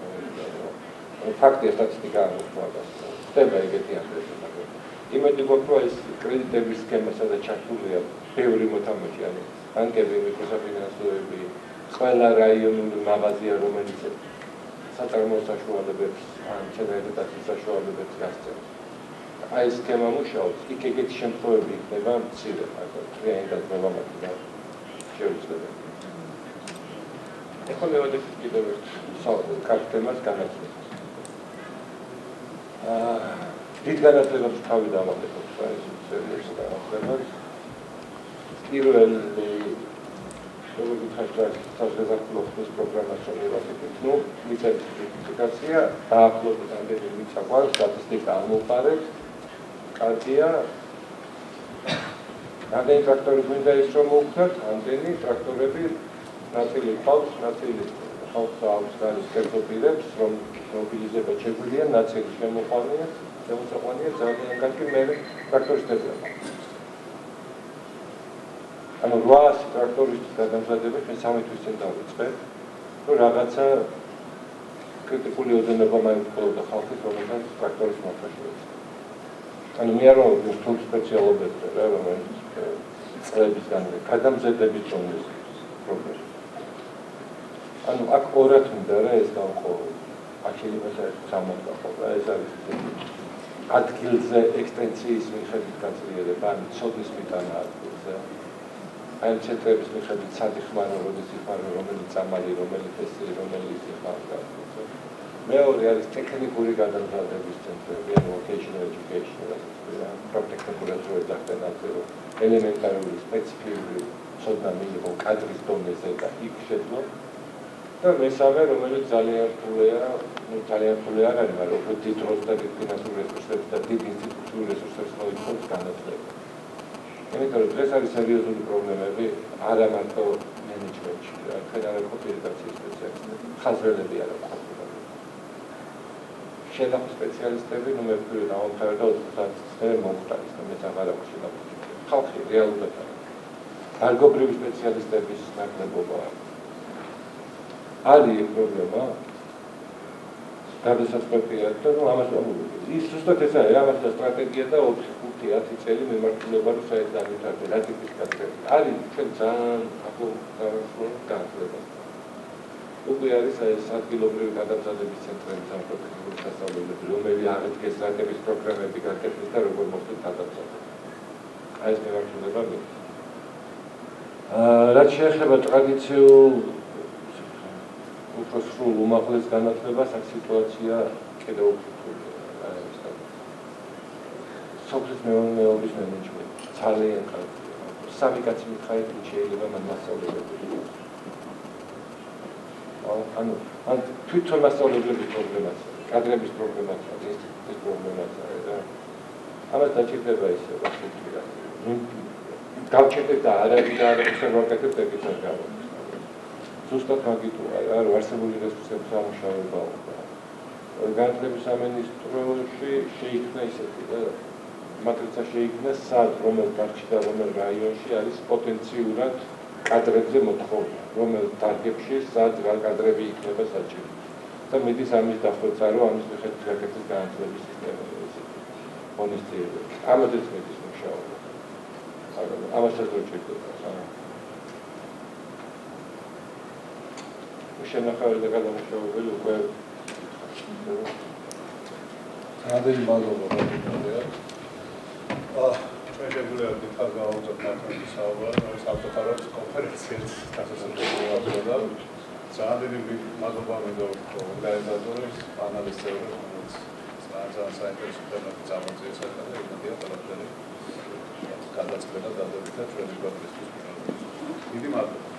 În fapt, e statistica nu poate. Trebuie să te aștepți la asta. Imediat după proiect, credite de schema să de chatulia, pe urmă tamațiani. Anche vei cu să finanțare pe scoala raionul Navazia Românice. Să termosa școală de ce de să școală de casă. Ai schema mușeau, că cât și în proiect, ne vom ține, acolo, trei ani de vom avea. Ce uite. Ecco le ode che deve salvo carte mascana. Ditganateva თავი დამატებობს ეს სერვერს და ახალს. პირველი როგორც ხარჯს საზოგადოების პროგრამაში მივაკეთეთ. ნუ მიწებიფიკაცია დაახლოებით ამდენი მიცაყვარ სტატისტიკა ამოვყარეთ. კარტია რამდენი ტრაქტორი გვინდა ის რომ მოვხდათ, ამდენი ტრაქტორები Naționale paus, naționale paus, naționale cercetători, from mobilizare pe cebulie, naționale chemopanie, chemopanie, zămână câte mere tractoriște de la. Anul luas tractoriște de la zădă de pe samul tău sunt dauriți. Nu răgăța cât de puliu de neva mai încolo de halcul român tractoriște mai frumos. Anul miară un studiu special obiecte, rămân trebicane. Cadam zădă de biciunii probleme. Anu, ac orat mândre, este un cor, acele mesele samănă, este aristide. Atcilze extensiis mihădicătrie de bani, sodis mitana atcilze. Am centrebis mihădicătrie, mănă rodisi, mănă romeli, țamali romeli, testi romeli, țamali atcilze. well, there is technical guidance that is distant, we have vocational education, we have practical education, elementarul, specificul, sodna minimum, cadris domnezei, da, x ședlo. Da, mesame românii italian tulea, care mai rău, pe titlul ăsta de finanțul resurselor, dar din institutul resurselor sau din tot canătele. Pentru că trebuie să are seriozul probleme, are marca management, care are copii de acțiuni specialiste, hazrele de ele, și la specialiste, nu mi-e părere, la un perioadă, dar suntem mămutari, suntem metavară cu și la putere. Halki, realitatea. Argo privi specialiste, bici, n-ar neboba. Ali e problema, trebuie să-ți păpiată, nu am așa mult. Iisus tot e să am așa strategie, dar 8 cutii, atițelii, mi-e marțile, vă rusa e zanitare, la tipificate. Ali, călțan, acum, dar am spus, da, asta. Ucui aris a esat kilometri cadapța de bicentralizam protectul sau de lume, viaret, că este atemis programe pe care terminarul vor mostui cadapța. Aici mi-e marțul de bani. La ce așteptă tradițiul uprosul umahulesc ganatleba sau situația că de obiectul aia este. Socris mi-e obișnuit niciun. Țale e încă. Sami cați mi cai cu cei de la masa de lucru. Am tuturor masologilor de problemație, cadrebi de problemație, instituții de problemație, da? Am asta ce trebuie să vă spun. Cau ce te da, dar să vă arăt cât de cât să găbă. Sustat magitu, ar arsebuli resurse să am și eu bau. Organele să administru și ignese, da? Matrița și ignese, sal, romel, parcita, romel, raion și aris potențiulat cadreze motorul. Romel targepșii, sat, cadrebii, icnebe, sat, ce. Să mi dis amici de afățaru, amici de hătăcătăți de antrebii sistemele. Onestie. Am adres mi dis nu șau. Am așa zăruce de asta. Ușe năhare de gala nu șau, velu, că... Adei mazovă, adică. Regulat din faza automatului sau nois autocarul conferențe, ca să se întâmple la fel. Să din mazobami de organizatori, analizează mulți. Să analizăm să înțelegem super la ce am zis, să înțelegem de la fel. Când ați plecat, dar de fapt, trebuie să vă prezentați. Idem altfel.